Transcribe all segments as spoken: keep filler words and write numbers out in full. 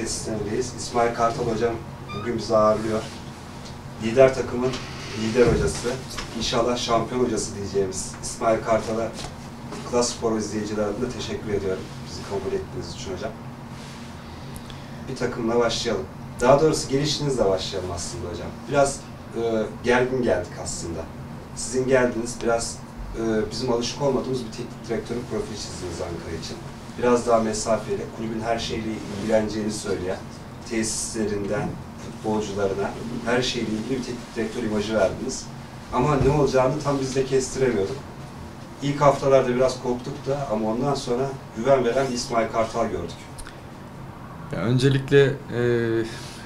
tesislerindeyiz. İsmail Kartal hocam bugün bizi ağırlıyor. Lider takımın lider hocası, inşallah şampiyon hocası diyeceğimiz İsmail Kartal'a Klaspor izleyiciler adına teşekkür ediyorum. Bizi kabul ettiğiniz için hocam. Bir takımla başlayalım. Daha doğrusu gelişinizle başlayalım aslında hocam. Biraz e, gergin geldik aslında. Sizin geldiniz, biraz e, bizim alışık olmadığımız bir teknik direktörün profili çizdiniz Ankara için. Biraz daha mesafeli, kulübün her şeyle ilgileneceğini söyleyen, tesislerinden futbolcularına her şeyle ilgili bir teknik direktör imajı verdiniz. Ama ne olacağını tam biz de kestiremiyorduk. İlk haftalarda biraz korktuk da ama ondan sonra güven veren İsmail Kartal gördük. Ya öncelikle e,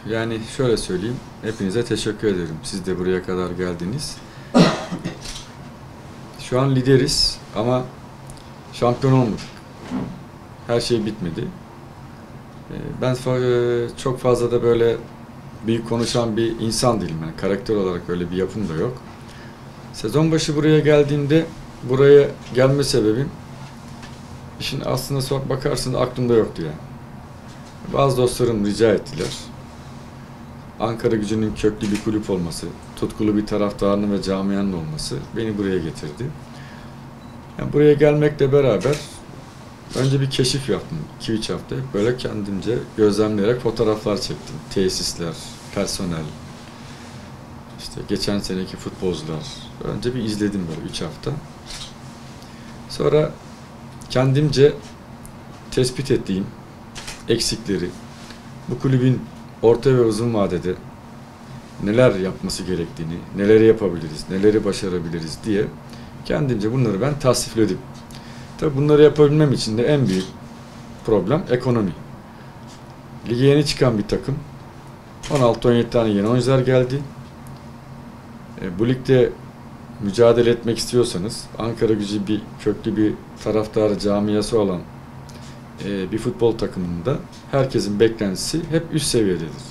yani şöyle söyleyeyim, hepinize teşekkür ederim. Siz de buraya kadar geldiniz. Şu an lideriz ama şampiyon olmadık. Her şey bitmedi. Ben çok fazla da böyle büyük konuşan bir insan değilim. Yani karakter olarak öyle bir yapım da yok. Sezon başı buraya geldiğimde buraya gelme sebebim işin aslında bakarsınız aklımda yoktu yani. Bazı dostlarım rica ettiler. Ankaragücü'nün köklü bir kulüp olması, tutkulu bir taraftarının ve camianın olması beni buraya getirdi. Yani buraya gelmekle beraber önce bir keşif yaptım, iki üç hafta böyle kendimce gözlemleyerek fotoğraflar çektim. Tesisler, personel, işte geçen seneki futbolcular. Önce bir izledim böyle üç hafta. Sonra kendimce tespit ettiğim eksikleri, bu kulübün orta ve uzun vadede neler yapması gerektiğini, neleri yapabiliriz, neleri başarabiliriz diye kendimce bunları ben tasnifledim. Tabii bunları yapabilmem için de en büyük problem ekonomi. Lige yeni çıkan bir takım. on altı on yedi tane yeni oyuncular geldi. E, bu ligde mücadele etmek istiyorsanız Ankaragücü bir köklü bir taraftarı camiası olan e, bir futbol takımında herkesin beklentisi hep üst seviyededir.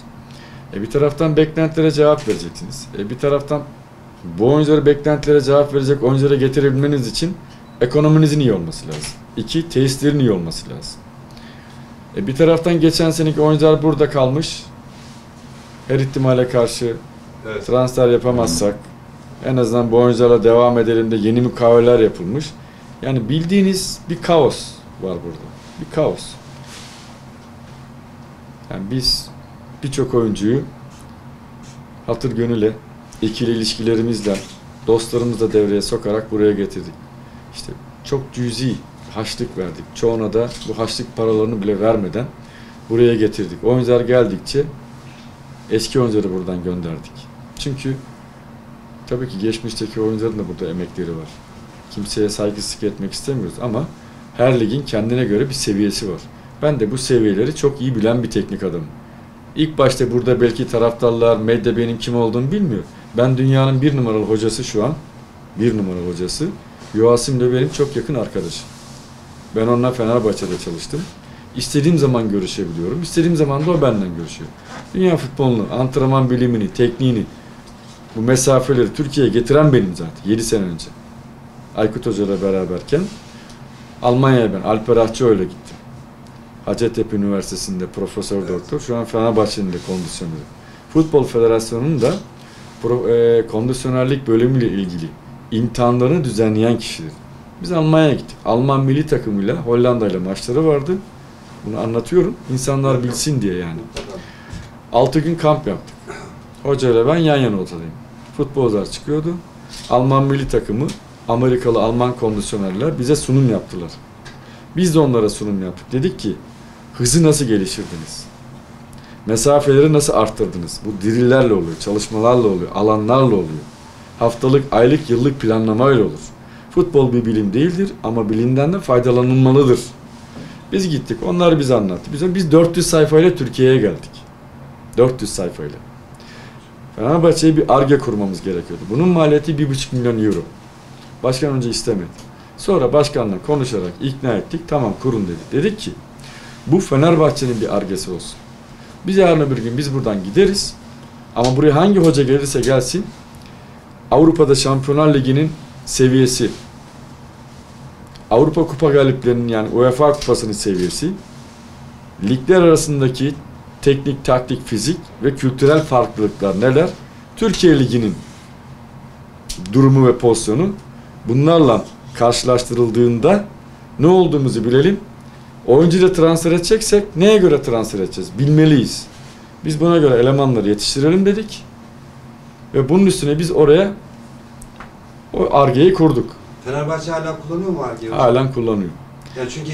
E, bir taraftan beklentilere cevap vereceksiniz. E, bir taraftan bu oyuncuları beklentilere cevap verecek oyunculara getirebilmeniz için ekonominizin iyi olması lazım. İki, tesislerin iyi olması lazım. E bir taraftan geçen seneki oyuncular burada kalmış. Her ihtimale karşı evet, transfer yapamazsak en azından bu oyuncularla devam edelim de yeni mükaveler yapılmış. Yani bildiğiniz bir kaos var burada. Bir kaos. Yani biz birçok oyuncuyu hatır gönüle, ikili ilişkilerimizle, dostlarımızla devreye sokarak buraya getirdik. İşte çok cüzi haçlık verdik. Çoğuna da bu haçlık paralarını bile vermeden buraya getirdik. Oyuncular geldikçe eski oyuncuları buradan gönderdik. Çünkü tabii ki geçmişteki oyuncuların da burada emekleri var. Kimseye saygısızlık etmek istemiyoruz ama her ligin kendine göre bir seviyesi var. Ben de bu seviyeleri çok iyi bilen bir teknik adamım. İlk başta burada belki taraftarlar, medya benim kim olduğumu bilmiyor. Ben dünyanın bir numaralı hocası şu an. Bir numaralı hocası. Yoğasim de benim çok yakın arkadaşım. Ben onunla Fenerbahçe'de çalıştım. İstediğim zaman görüşebiliyorum. İstediğim zaman da o benden görüşüyor. Dünya futbolunu, antrenman bilimini, tekniğini, bu mesafeleri Türkiye'ye getiren benim zaten. yedi sene önce. Aykut Oca ile beraberken Almanya'ya ben Alper Ahçıoğlu'yla gittim. Hacettepe Üniversitesi'nde profesör evet, doktor. Şu an Fenerbahçe'nin de kondisyoneri. Futbol Federasyonu'nun da e, kondisyonerlik bölümüyle ilgili imtihanlarını düzenleyen kişidir. Biz Almanya'ya gittik. Alman milli takımıyla Hollanda ile maçları vardı. Bunu anlatıyorum. İnsanlar bilsin diye yani. altı gün kamp yaptık. Hoca ile ben yan yana oturdum. Futbolcular çıkıyordu. Alman milli takımı, Amerikalı Alman kondisyonerler bize sunum yaptılar. Biz de onlara sunum yaptık. Dedik ki hızı nasıl geliştirdiniz? Mesafeleri nasıl arttırdınız? Bu drillerle oluyor, çalışmalarla oluyor, alanlarla oluyor. Haftalık, aylık, yıllık planlama öyle olur. Futbol bir bilim değildir ama bilimden de faydalanılmalıdır. Biz gittik, onlar bize anlattı. Biz, biz dört yüz sayfayla Türkiye'ye geldik. dört yüz sayfayla. Fenerbahçe'ye bir Ar-Ge kurmamız gerekiyordu. Bunun maliyeti bir buçuk milyon euro. Başkan önce istemedi. Sonra başkanla konuşarak ikna ettik. Tamam kurun dedi. Dedik ki bu Fenerbahçe'nin bir Ar-Ge'si olsun. Biz yarın öbür gün biz buradan gideriz. Ama buraya hangi hoca gelirse gelsin Avrupa'da Şampiyonlar Ligi'nin seviyesi, Avrupa Kupa galiplerinin yani UEFA Kupası'nın seviyesi, ligler arasındaki teknik, taktik, fizik ve kültürel farklılıklar neler? Türkiye Ligi'nin durumu ve pozisyonu bunlarla karşılaştırıldığında ne olduğumuzu bilelim. Oyuncu da transfer edeceksek neye göre transfer edeceğiz? Bilmeliyiz. Biz buna göre elemanları yetiştirelim dedik. Ve bunun üstüne biz oraya o Ar-Ge'yi kurduk. Fenerbahçe hala kullanıyor mu Ar-Ge'yi? Halen kullanıyor. Yani çünkü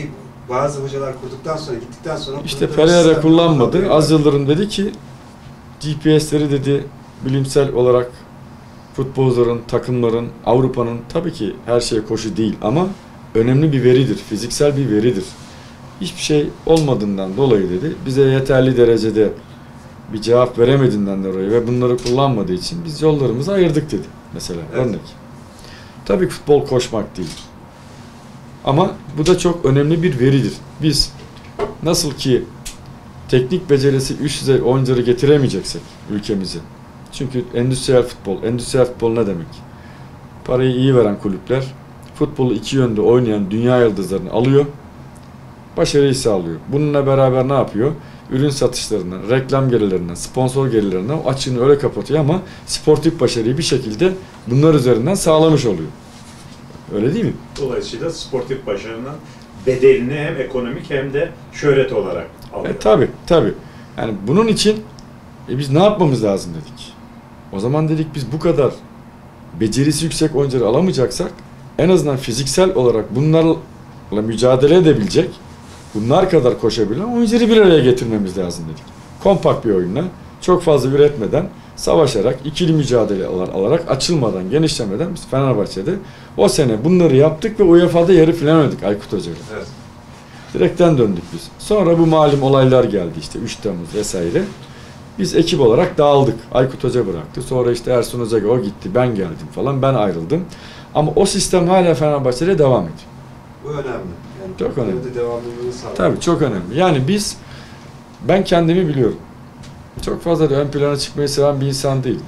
bazı hocalar kurduktan sonra, gittikten sonra... İşte Ferreira kullanmadı. Az Yıldırım dedi ki, G P S'leri dedi, bilimsel olarak futbolcuların, takımların, Avrupa'nın, tabii ki her şeye koşu değil ama önemli bir veridir, fiziksel bir veridir. Hiçbir şey olmadığından dolayı dedi, bize yeterli derecede bir cevap veremediğinden dolayı ve bunları kullanmadığı için biz yollarımızı ayırdık dedi mesela, evet. Örnek. Tabii futbol koşmak değil. Ama bu da çok önemli bir veridir. Biz nasıl ki teknik becerisi üst düzey oyuncuları getiremeyeceksek ülkemize. Çünkü endüstriyel futbol, endüstriyel futbol ne demek? Parayı iyi veren kulüpler futbolu iki yönde oynayan dünya yıldızlarını alıyor, başarıyı sağlıyor. Bununla beraber ne yapıyor? Ürün satışlarından, reklam gelirlerinden, sponsor gelirlerinden açığını öyle kapatıyor ama sportif başarıyı bir şekilde bunlar üzerinden sağlamış oluyor. Öyle değil mi? Dolayısıyla sportif başarının bedelini hem ekonomik hem de şöhret olarak alıyor. E, tabii, tabii. Yani bunun için e, biz ne yapmamız lazım dedik. O zaman dedik biz bu kadar becerisi yüksek oyuncuları alamayacaksak en azından fiziksel olarak bunlarla mücadele edebilecek, bunlar kadar koşabilen oyuncuları bir araya getirmemiz lazım dedik. Kompakt bir oyunla, çok fazla üretmeden, savaşarak, ikili mücadele alarak, açılmadan, genişlemeden biz Fenerbahçe'de o sene bunları yaptık ve U E F A'da yarı final oynadık Aykut Hoca'yla. Evet. Direkten döndük biz. Sonra bu malum olaylar geldi işte üç Temmuz vesaire. Biz ekip olarak dağıldık. Aykut Hoca bıraktı. Sonra işte Ersun Hoca o gitti, ben geldim falan, ben ayrıldım. Ama o sistem hala Fenerbahçe'de devam ediyor. Bu önemli. Yani çok önemli. Tabii çok önemli. Yani biz, ben kendimi biliyorum. Çok fazla da ön plana çıkmayı seven bir insan değil.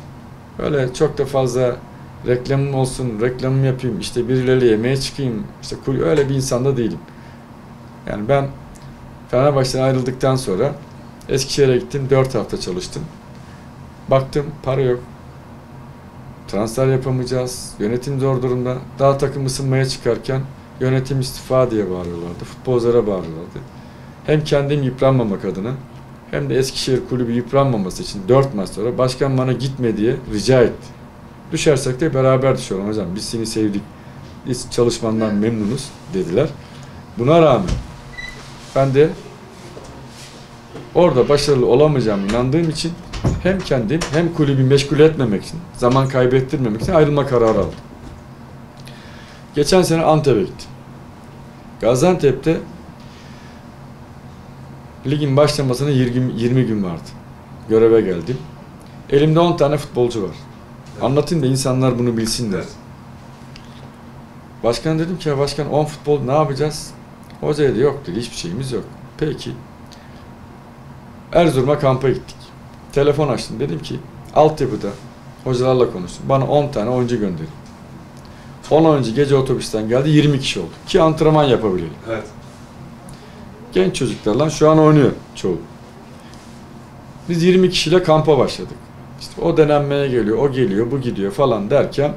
Öyle çok da fazla reklamım olsun, reklamım yapayım, işte birileriyle yemeğe çıkayım, işte öyle bir insan da değilim. Yani ben Fenerbahçe'den ayrıldıktan sonra Eskişehir'e gittim, dört hafta çalıştım. Baktım, para yok. Transfer yapamayacağız, yönetim zor durumda. Daha takım ısınmaya çıkarken yönetim istifa diye bağırıyorlardı, futbolculara bağırıyorlardı. Hem kendim yıpranmamak adına, hem de Eskişehir kulübü yıpranmaması için dört maç sonra başkan bana gitme diye rica etti. Düşersek de beraber düşüyorum hocam. Biz seni sevdik. Biz çalışmandan memnunuz dediler. Buna rağmen ben de orada başarılı olamayacağım inandığım için hem kendim hem kulübü meşgul etmemek için, zaman kaybettirmemek için ayrılma kararı aldım. Geçen sene Antep'e gittim. Gaziantep'te ligin başlamasına yirmi gün vardı. Göreve geldim. Elimde on tane futbolcu var. Evet. Anlatayım da insanlar bunu bilsinler. Evet. Başkan dedim ki, başkan on futbol ne yapacağız? Hoca dedi, yok dedi, hiçbir şeyimiz yok. Peki. Erzurum'a kampa gittik. Telefon açtım, dedim ki altyapıda hocalarla konuştum. Bana on tane oyuncu gönderin. on oyuncu gece otobüsten geldi, yirmi kişi oldu. Ki antrenman yapabilelim. Evet. Genç çocuklarla şu an oynuyor çoğu. Biz yirmi kişiyle kampa başladık. İşte o denenmeye geliyor, o geliyor, bu gidiyor falan derken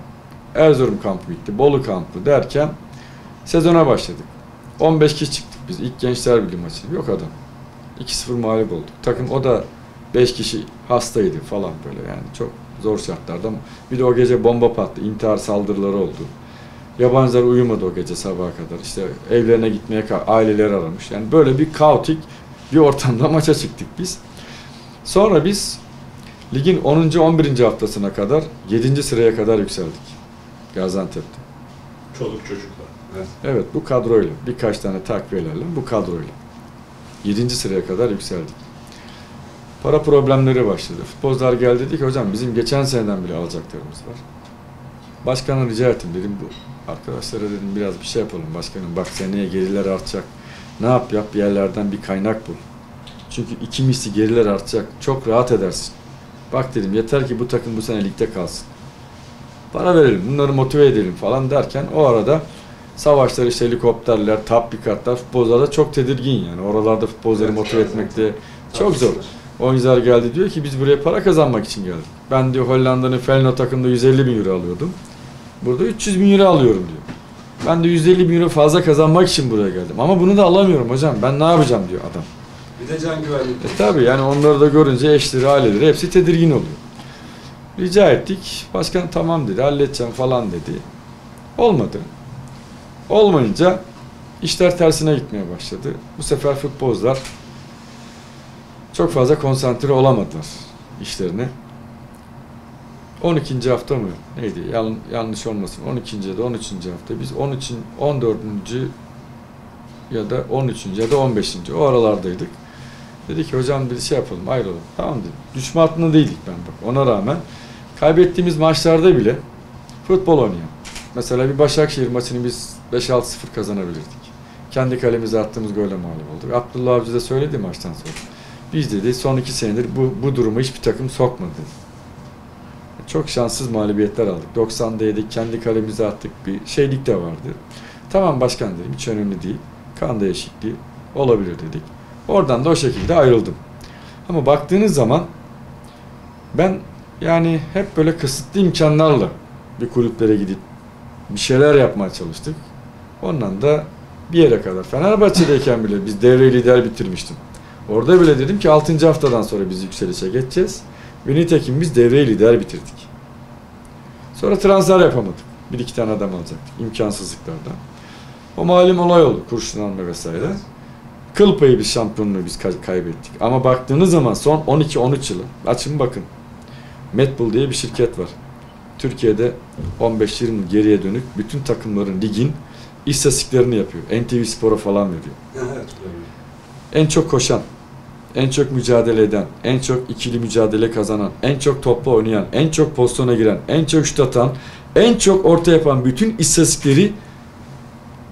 Erzurum kampı gitti, Bolu kampı derken sezona başladık. on beş kişi çıktık biz ilk Gençler Birliği maçı. Yok adam. iki sıfır mağlup olduk. Takım o da beş kişi hastaydı falan böyle yani çok zor şartlarda ama bir de o gece bomba patladı, intihar saldırıları oldu. Yabancılar uyumadı o gece sabaha kadar. İşte evlerine gitmeye aileler aramış. Yani böyle bir kaotik bir ortamda maça çıktık biz. Sonra biz ligin onuncu on birinci haftasına kadar yedinci sıraya kadar yükseldik. Gaziantep'te. Çoluk çocuklar. Evet. Evet bu kadroyla. Birkaç tane takviyelerle bu kadroyla. yedinci sıraya kadar yükseldik. Para problemleri başladı. Futbolcular geldi dedi ki hocam bizim geçen seneden bile alacaklarımız var. Başkan'a rica ettim dedim bu. Arkadaşlara dedim biraz bir şey yapalım başkanım. Bak seneye geriler artacak. Ne yap yap bir yerlerden bir kaynak bul. Çünkü iki misli geriler artacak. Çok rahat edersin. Bak dedim yeter ki bu takım bu sene ligde kalsın. Para verelim bunları motive edelim falan derken o arada savaşlar işte helikopterler, tatbikatlar futbolcular da çok tedirgin yani. Oralarda futbolcuları evet, motive etmekte çok zor. Onizar geldi diyor ki biz buraya para kazanmak için geldik. Ben diyor Hollanda'nın Feyenoord takımında yüz elli bin euro alıyordum. Burada üç yüz bin euro alıyorum diyor. Ben de yüz elli bin euro fazla kazanmak için buraya geldim. Ama bunu da alamıyorum hocam. Ben ne yapacağım diyor adam. Bir de can güvenliği. E tabi yani onları da görünce eşleri, aileleri hepsi tedirgin oluyor. Rica ettik. Başkan tamam dedi. Halledeceğim falan dedi. Olmadı. Olmayınca işler tersine gitmeye başladı. Bu sefer futbolcular çok fazla konsantre olamadılar işlerine. on ikinci hafta mı? Neydi? Yan, yanlış olmasın. on ikinci ya da on üçüncü hafta. Biz on dördüncü ya da on üçüncü ya da on beşinci o aralardaydık. Dedi ki hocam bir şey yapalım, ayrılalım. Tamam dedim. Düşme hattında değildik ben bak. Ona rağmen kaybettiğimiz maçlarda bile futbol oynayan. Mesela bir Başakşehir maçını biz beş altı sıfır kazanabilirdik. Kendi kalemize attığımız golle mağlup olduk. Abdullah abi de söyledi maçtan sonra. Biz dedi son iki senedir bu, bu duruma hiçbir takım sokmadı dedi. Çok şanssız mağlubiyetler aldık. doksanda yedik, kendi kalemize attık, bir şeylik de vardı. Tamam başkan dedim, hiç önemli değil. Kan değişikliği olabilir dedik. Oradan da o şekilde ayrıldım. Ama baktığınız zaman ben yani hep böyle kısıtlı imkanlarla bir kulüplere gidip bir şeyler yapmaya çalıştık. Ondan da bir yere kadar. Fenerbahçe'deyken bile biz devre lider bitirmiştim. Orada bile dedim ki altıncı haftadan sonra biz yükselişe geçeceğiz. Ve nitekim biz devreyi lider bitirdik. Sonra transfer yapamadık. Bir iki tane adam alacaktık. İmkansızlıklardan. O malum olay oldu. Kurşun alma vesaire. Kıl payı bir şampiyonluğu biz kaybettik. Ama baktığınız zaman son on iki on üç yılı. Açın bakın. Medpool diye bir şirket var. Türkiye'de on beş yirmi yıl geriye dönük bütün takımların ligin istatistiklerini yapıyor. N T V Spor'a falan veriyor. En çok koşan, en çok mücadele eden, en çok ikili mücadele kazanan, en çok topla oynayan, en çok pozisyona giren, en çok şut atan, en çok orta yapan bütün istatistikleri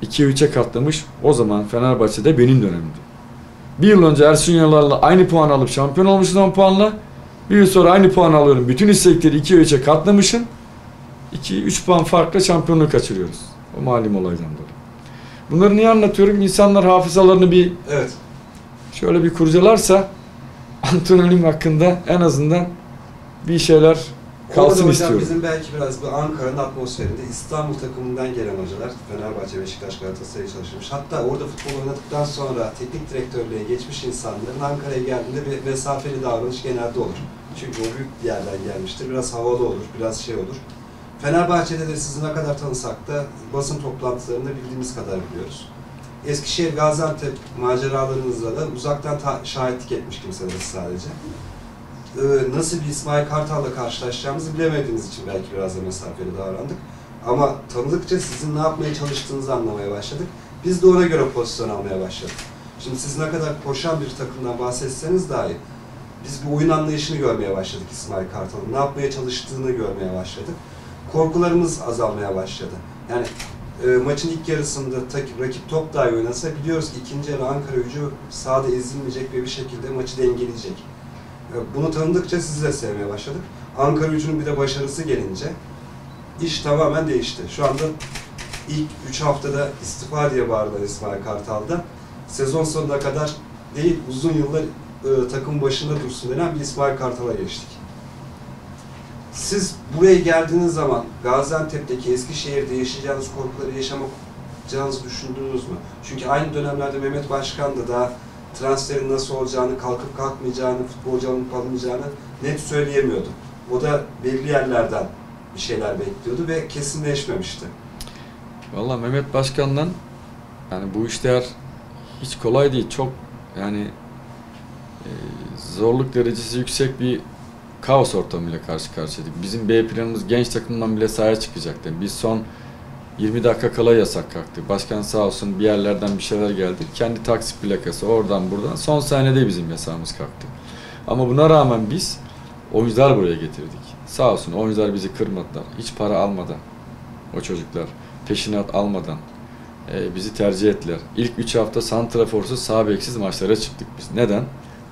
ikiye üçe katlamış. O zaman Fenerbahçe'de benim dönemimdi. Bir yıl önce Ersun Yanalar'la aynı puan alıp şampiyon olmuşuz on puanla. Bir yıl sonra aynı puan alıyorum. Bütün istatistikleri ikiye üçe katlamışım. iki üç puan farkla şampiyonluğu kaçırıyoruz. O malum olaydan dolayı. Bunları niye anlatıyorum? İnsanlar hafızalarını bir... Evet. Şöyle bir kurcalarsa antrenörüm hakkında en azından bir şeyler kalsın hocam, istiyorum. Bizim belki biraz bu Ankara'nın atmosferinde İstanbul takımından gelen hocalar, Fenerbahçe, Beşiktaş, Galatasaray'a çalışmış. Hatta orada futbol oynadıktan sonra teknik direktörlüğe geçmiş insanların Ankara'ya geldiğinde bir mesafeli davranış genelde olur. Çünkü o büyük bir yerden gelmiştir. Biraz havalı olur, biraz şey olur. Fenerbahçe'de de sizi ne kadar tanısak da basın toplantılarında bildiğimiz kadar biliyoruz. Eskişehir, Gaziantep maceralarınızla da uzaktan şahitlik etmiş kimseler sadece. Ee, nasıl bir İsmail Kartal'la karşılaşacağımızı bilemediğiniz için belki biraz da mesafeli davrandık. Ama tanıdıkça sizin ne yapmaya çalıştığınızı anlamaya başladık. Biz de ona göre pozisyon almaya başladık. Şimdi siz ne kadar koşan bir takımdan bahsetseniz dahi biz bu oyun anlayışını görmeye başladık İsmail Kartal'ın. Ne yapmaya çalıştığını görmeye başladık. Korkularımız azalmaya başladı. Yani E, maçın ilk yarısında rakip top dahi oynasa biliyoruz ki ikinci yarı Ankaragücü sahada ezilmeyecek ve bir şekilde maçı dengeleyecek. E, bunu tanıdıkça sizi de sevmeye başladık. Ankaragücü'nün bir de başarısı gelince iş tamamen değişti. Şu anda ilk üç haftada istifa diye bağırdı İsmail Kartal'da. Sezon sonuna kadar değil uzun yıllar e, takım başında dursun denen bir İsmail Kartal'a geçtik. Siz buraya geldiğiniz zaman Gaziantep'teki, Eskişehir'de yaşayacağınız korkuları yaşamayacağınızı düşündünüz mü? Çünkü aynı dönemlerde Mehmet Başkan da daha transferin nasıl olacağını, kalkıp kalkmayacağını, futbolcunun kalmayacağını net söyleyemiyordu. O da belli yerlerden bir şeyler bekliyordu ve kesinleşmemişti. Vallahi Mehmet Başkan'dan yani bu işler hiç kolay değil. Çok yani e, zorluk derecesi yüksek bir kaos ortamıyla karşı karşıyaydık. Bizim B planımız genç takımdan bile sahaya çıkacaktı. Biz son yirmi dakika kala yasak kalktı. Başkan sağ olsun bir yerlerden bir şeyler geldi. Kendi taksi plakası oradan buradan. Son sahnede bizim yasağımız kalktı. Ama buna rağmen biz oyuncular buraya getirdik. Sağ olsun oyuncular bizi kırmadılar. Hiç para almadan o çocuklar peşinat almadan e, bizi tercih ettiler. İlk üç hafta santraforsuz sağ beksiz maçlara çıktık biz. Neden?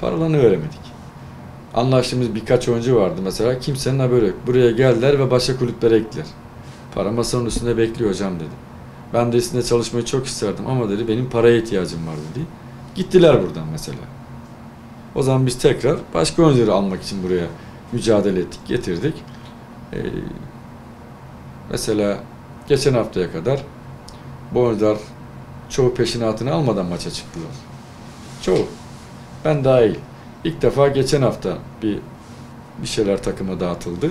Paralarını veremedik. Anlaştığımız birkaç oyuncu vardı mesela. Kimsenin haberi yok. Buraya geldiler ve başka kulüplere gittiler. Para masanın üstünde bekliyor hocam dedi. Ben de üstünde çalışmayı çok isterdim ama dedi benim paraya ihtiyacım var dedi. Gittiler buradan mesela. O zaman biz tekrar başka oyuncuları almak için buraya mücadele ettik, getirdik. Ee, mesela geçen haftaya kadar bu oyuncular çoğu peşinatını almadan maça çıktılar. Çoğu. Ben dahil. İlk defa geçen hafta bir bir şeyler takıma dağıtıldı.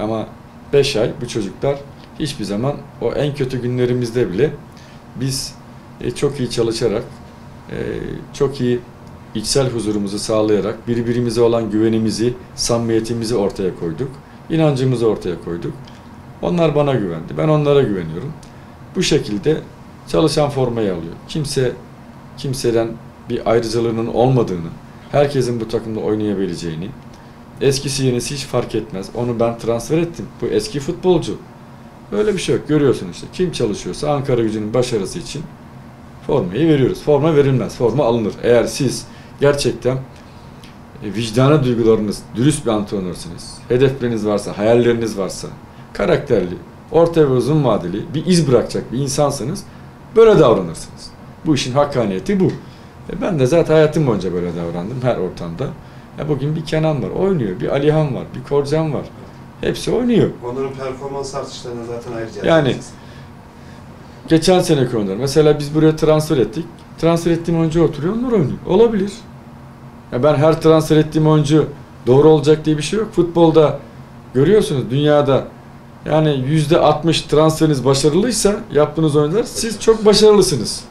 Ama beş ay bu çocuklar hiçbir zaman, o en kötü günlerimizde bile biz e, çok iyi çalışarak, e, çok iyi içsel huzurumuzu sağlayarak birbirimize olan güvenimizi, samimiyetimizi ortaya koyduk. İnancımızı ortaya koyduk. Onlar bana güvendi. Ben onlara güveniyorum. Bu şekilde çalışan formayı alıyor. Kimse kimseden bir ayrıcalığının olmadığını, herkesin bu takımda oynayabileceğini, eskisi yenisi hiç fark etmez. Onu ben transfer ettim. Bu eski futbolcu. Öyle bir şey yok. Görüyorsun işte. Kim çalışıyorsa Ankaragücü'nün başarısı için formayı veriyoruz. Forma verilmez. Forma alınır. Eğer siz gerçekten vicdana duygularınız, dürüst bir antrenörsünüz, hedefleriniz varsa, hayalleriniz varsa, karakterli, orta ve uzun vadeli bir iz bırakacak bir insansınız, böyle davranırsınız. Bu işin hakkaniyeti bu. E ben de zaten hayatım boyunca böyle davrandım her ortamda. Ya bugün bir Kenan var, oynuyor. Bir Alihan var, bir Korcan var. Hepsi oynuyor. Onların performans artışlarına zaten ayrıca... Yani geçen seneki oyuncular. Mesela biz buraya transfer ettik. Transfer ettiğim oyuncu oturuyor, onlar oynuyor. Olabilir. Ya ben her transfer ettiğim oyuncu doğru olacak diye bir şey yok. Futbolda görüyorsunuz, dünyada yani yüzde altmış transferiniz başarılıysa yaptığınız oyuncular, siz çok başarılısınız.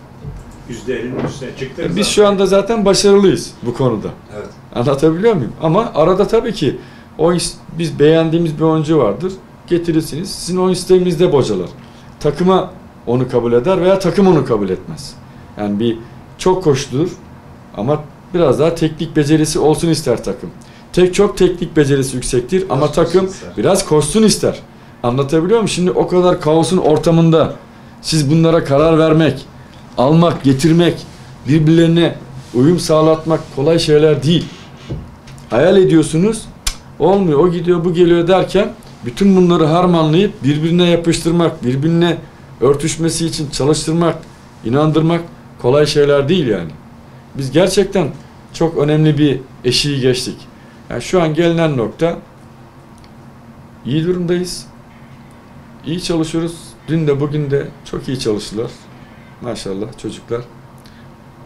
yüzde elli üstüne çıktınız. Biz zaten şu anda zaten başarılıyız bu konuda. Evet. Anlatabiliyor muyum? Ama arada tabii ki o iş, biz beğendiğimiz bir oyuncu vardır. Getirirsiniz. Sizin oyun sisteminizde bocalar. Takıma onu kabul eder veya takım onu kabul etmez. Yani bir çok koşturur ama biraz daha teknik becerisi olsun ister takım. Tek çok teknik becerisi yüksektir biraz ama takım ister, biraz koşsun ister. Anlatabiliyor muyum? Şimdi o kadar kaosun ortamında siz bunlara karar vermek, almak, getirmek, birbirlerine uyum sağlatmak kolay şeyler değil. Hayal ediyorsunuz, olmuyor, o gidiyor, bu geliyor derken bütün bunları harmanlayıp birbirine yapıştırmak, birbirine örtüşmesi için çalıştırmak, inandırmak kolay şeyler değil yani. Biz gerçekten çok önemli bir eşiği geçtik. Yani şu an gelinen nokta, iyi durumdayız, iyi çalışıyoruz. Dün de bugün de çok iyi çalıştılar. Maşallah çocuklar.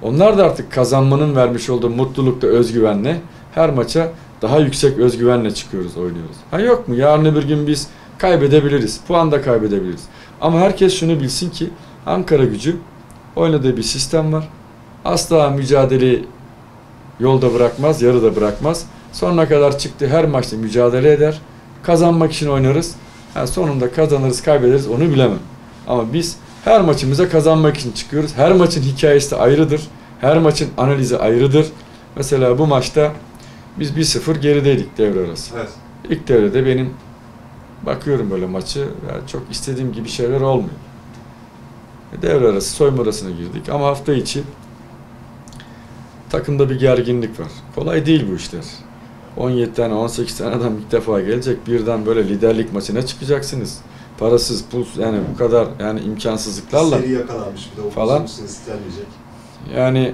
Onlar da artık kazanmanın vermiş olduğu mutlulukla, özgüvenle her maça daha yüksek özgüvenle çıkıyoruz, oynuyoruz. Ha yok mu? Yarın bir gün biz kaybedebiliriz. Puan da kaybedebiliriz. Ama herkes şunu bilsin ki Ankaragücü oynadığı bir sistem var. Asla mücadeleyi yolda bırakmaz, yarıda bırakmaz. Sonuna kadar çıktı, her maçta mücadele eder. Kazanmak için oynarız. Yani sonunda kazanırız, kaybederiz, onu bilemem. Ama biz her maçımıza kazanmak için çıkıyoruz. Her maçın hikayesi de ayrıdır. Her maçın analizi ayrıdır. Mesela bu maçta biz bir sıfır gerideydik devre arası. Evet. İlk devrede benim bakıyorum böyle maçı, yani çok istediğim gibi şeyler olmuyor. Devre arası soyma arasına girdik ama hafta içi takımda bir gerginlik var. Kolay değil bu işler. on yedi tane on sekiz tane adam ilk defa gelecek. Birden böyle liderlik maçına çıkacaksınız. Parasız, pulsuz, yani bu kadar yani imkansızlıklarla seri yakalanmış bir de falan. Yani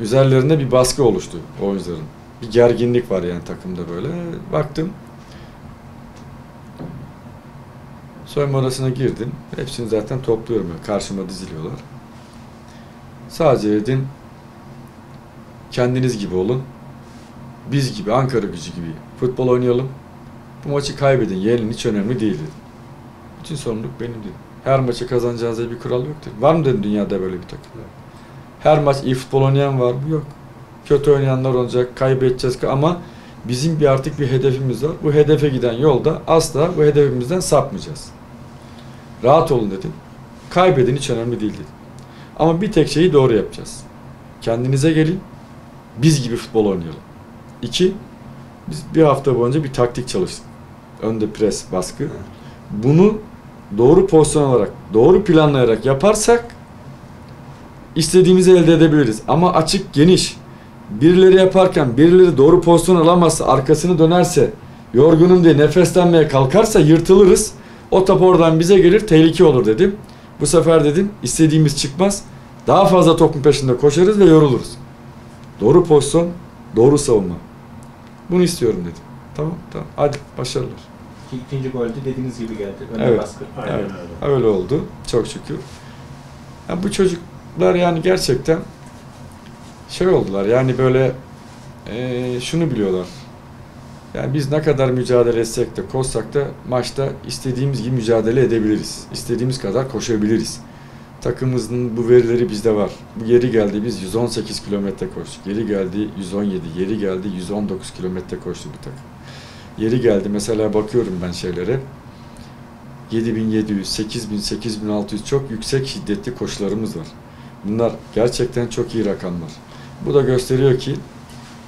üzerlerinde bir baskı oluştu oyuncuların. Bir gerginlik var yani takımda böyle. Baktım. Soyunma odasına girdim. Hepsini zaten topluyorum. Yani karşıma diziliyorlar. Sadece dedim, kendiniz gibi olun. Biz gibi, Ankaragücü gibi futbol oynayalım. Bu maçı kaybedin, yenin, hiç önemli değil dedim. Bütün sorumluluk benim dedim. Her maçı kazanacağız diye bir kural yoktur. Var mı dedim dünyada böyle bir takım? Her maç iyi futbol oynayan var mı? Yok. Kötü oynayanlar olacak, kaybedeceğiz ama bizim bir artık bir hedefimiz var. Bu hedefe giden yolda asla bu hedefimizden sapmayacağız. Rahat olun dedim. Kaybedin, hiç önemli değil dedim. Ama bir tek şeyi doğru yapacağız. Kendinize gelin, biz gibi futbol oynayalım. İki, biz bir hafta boyunca bir taktik çalıştık. Önde pres, baskı. Bunu doğru pozisyon olarak, doğru planlayarak yaparsak istediğimizi elde edebiliriz. Ama açık, geniş. Birileri yaparken birileri doğru pozisyon alamazsa, arkasını dönerse, yorgunum diye nefeslenmeye kalkarsa yırtılırız. O top oradan bize gelir, tehlike olur dedim. Bu sefer dedim istediğimiz çıkmaz. Daha fazla topun peşinde koşarız ve yoruluruz. Doğru pozisyon, Doğru savunma. Bunu istiyorum dedim. Tamam, tamam. Hadi başarılar. İkinci golde dediğiniz gibi geldi. Önde evet, baskı. Aynen evet, öyle. Öyle oldu. Çok şükür. Yani bu çocuklar yani gerçekten şey oldular. Yani böyle e, şunu biliyorlar. Yani biz ne kadar mücadele etsek de koşsak da maçta istediğimiz gibi mücadele edebiliriz. İstediğimiz kadar koşabiliriz. Takımımızın bu verileri bizde var. Bu geri geldi biz yüz on sekiz kilometre koştuk. Geri geldi yüz on yedi, geri geldi yüz on dokuz kilometre koştu bu takım. Yeri geldi mesela bakıyorum ben şeylere. yedi bin yedi yüz, sekiz bin, sekiz bin altı yüz çok yüksek şiddetli koşularımız var. Bunlar gerçekten çok iyi rakamlar. Bu da gösteriyor ki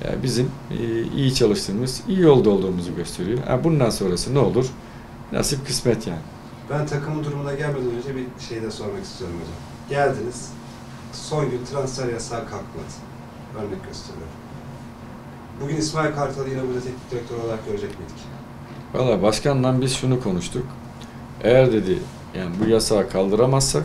yani bizim iyi çalıştığımız, iyi yolda olduğumuzu gösteriyor. Yani bundan sonrası ne olur? Nasip kısmet yani. Ben takımın durumuna gelmeden önce bir şey de sormak istiyorum hocam. Geldiniz, son gün transfer yasağı kalkmadı. Örnek gösteriyorum. Bugün İsmail Kartal'ı yine burada teknik direktör olarak görecek miydik? Valla başkanla biz şunu konuştuk. Eğer dedi, yani bu yasağı kaldıramazsak,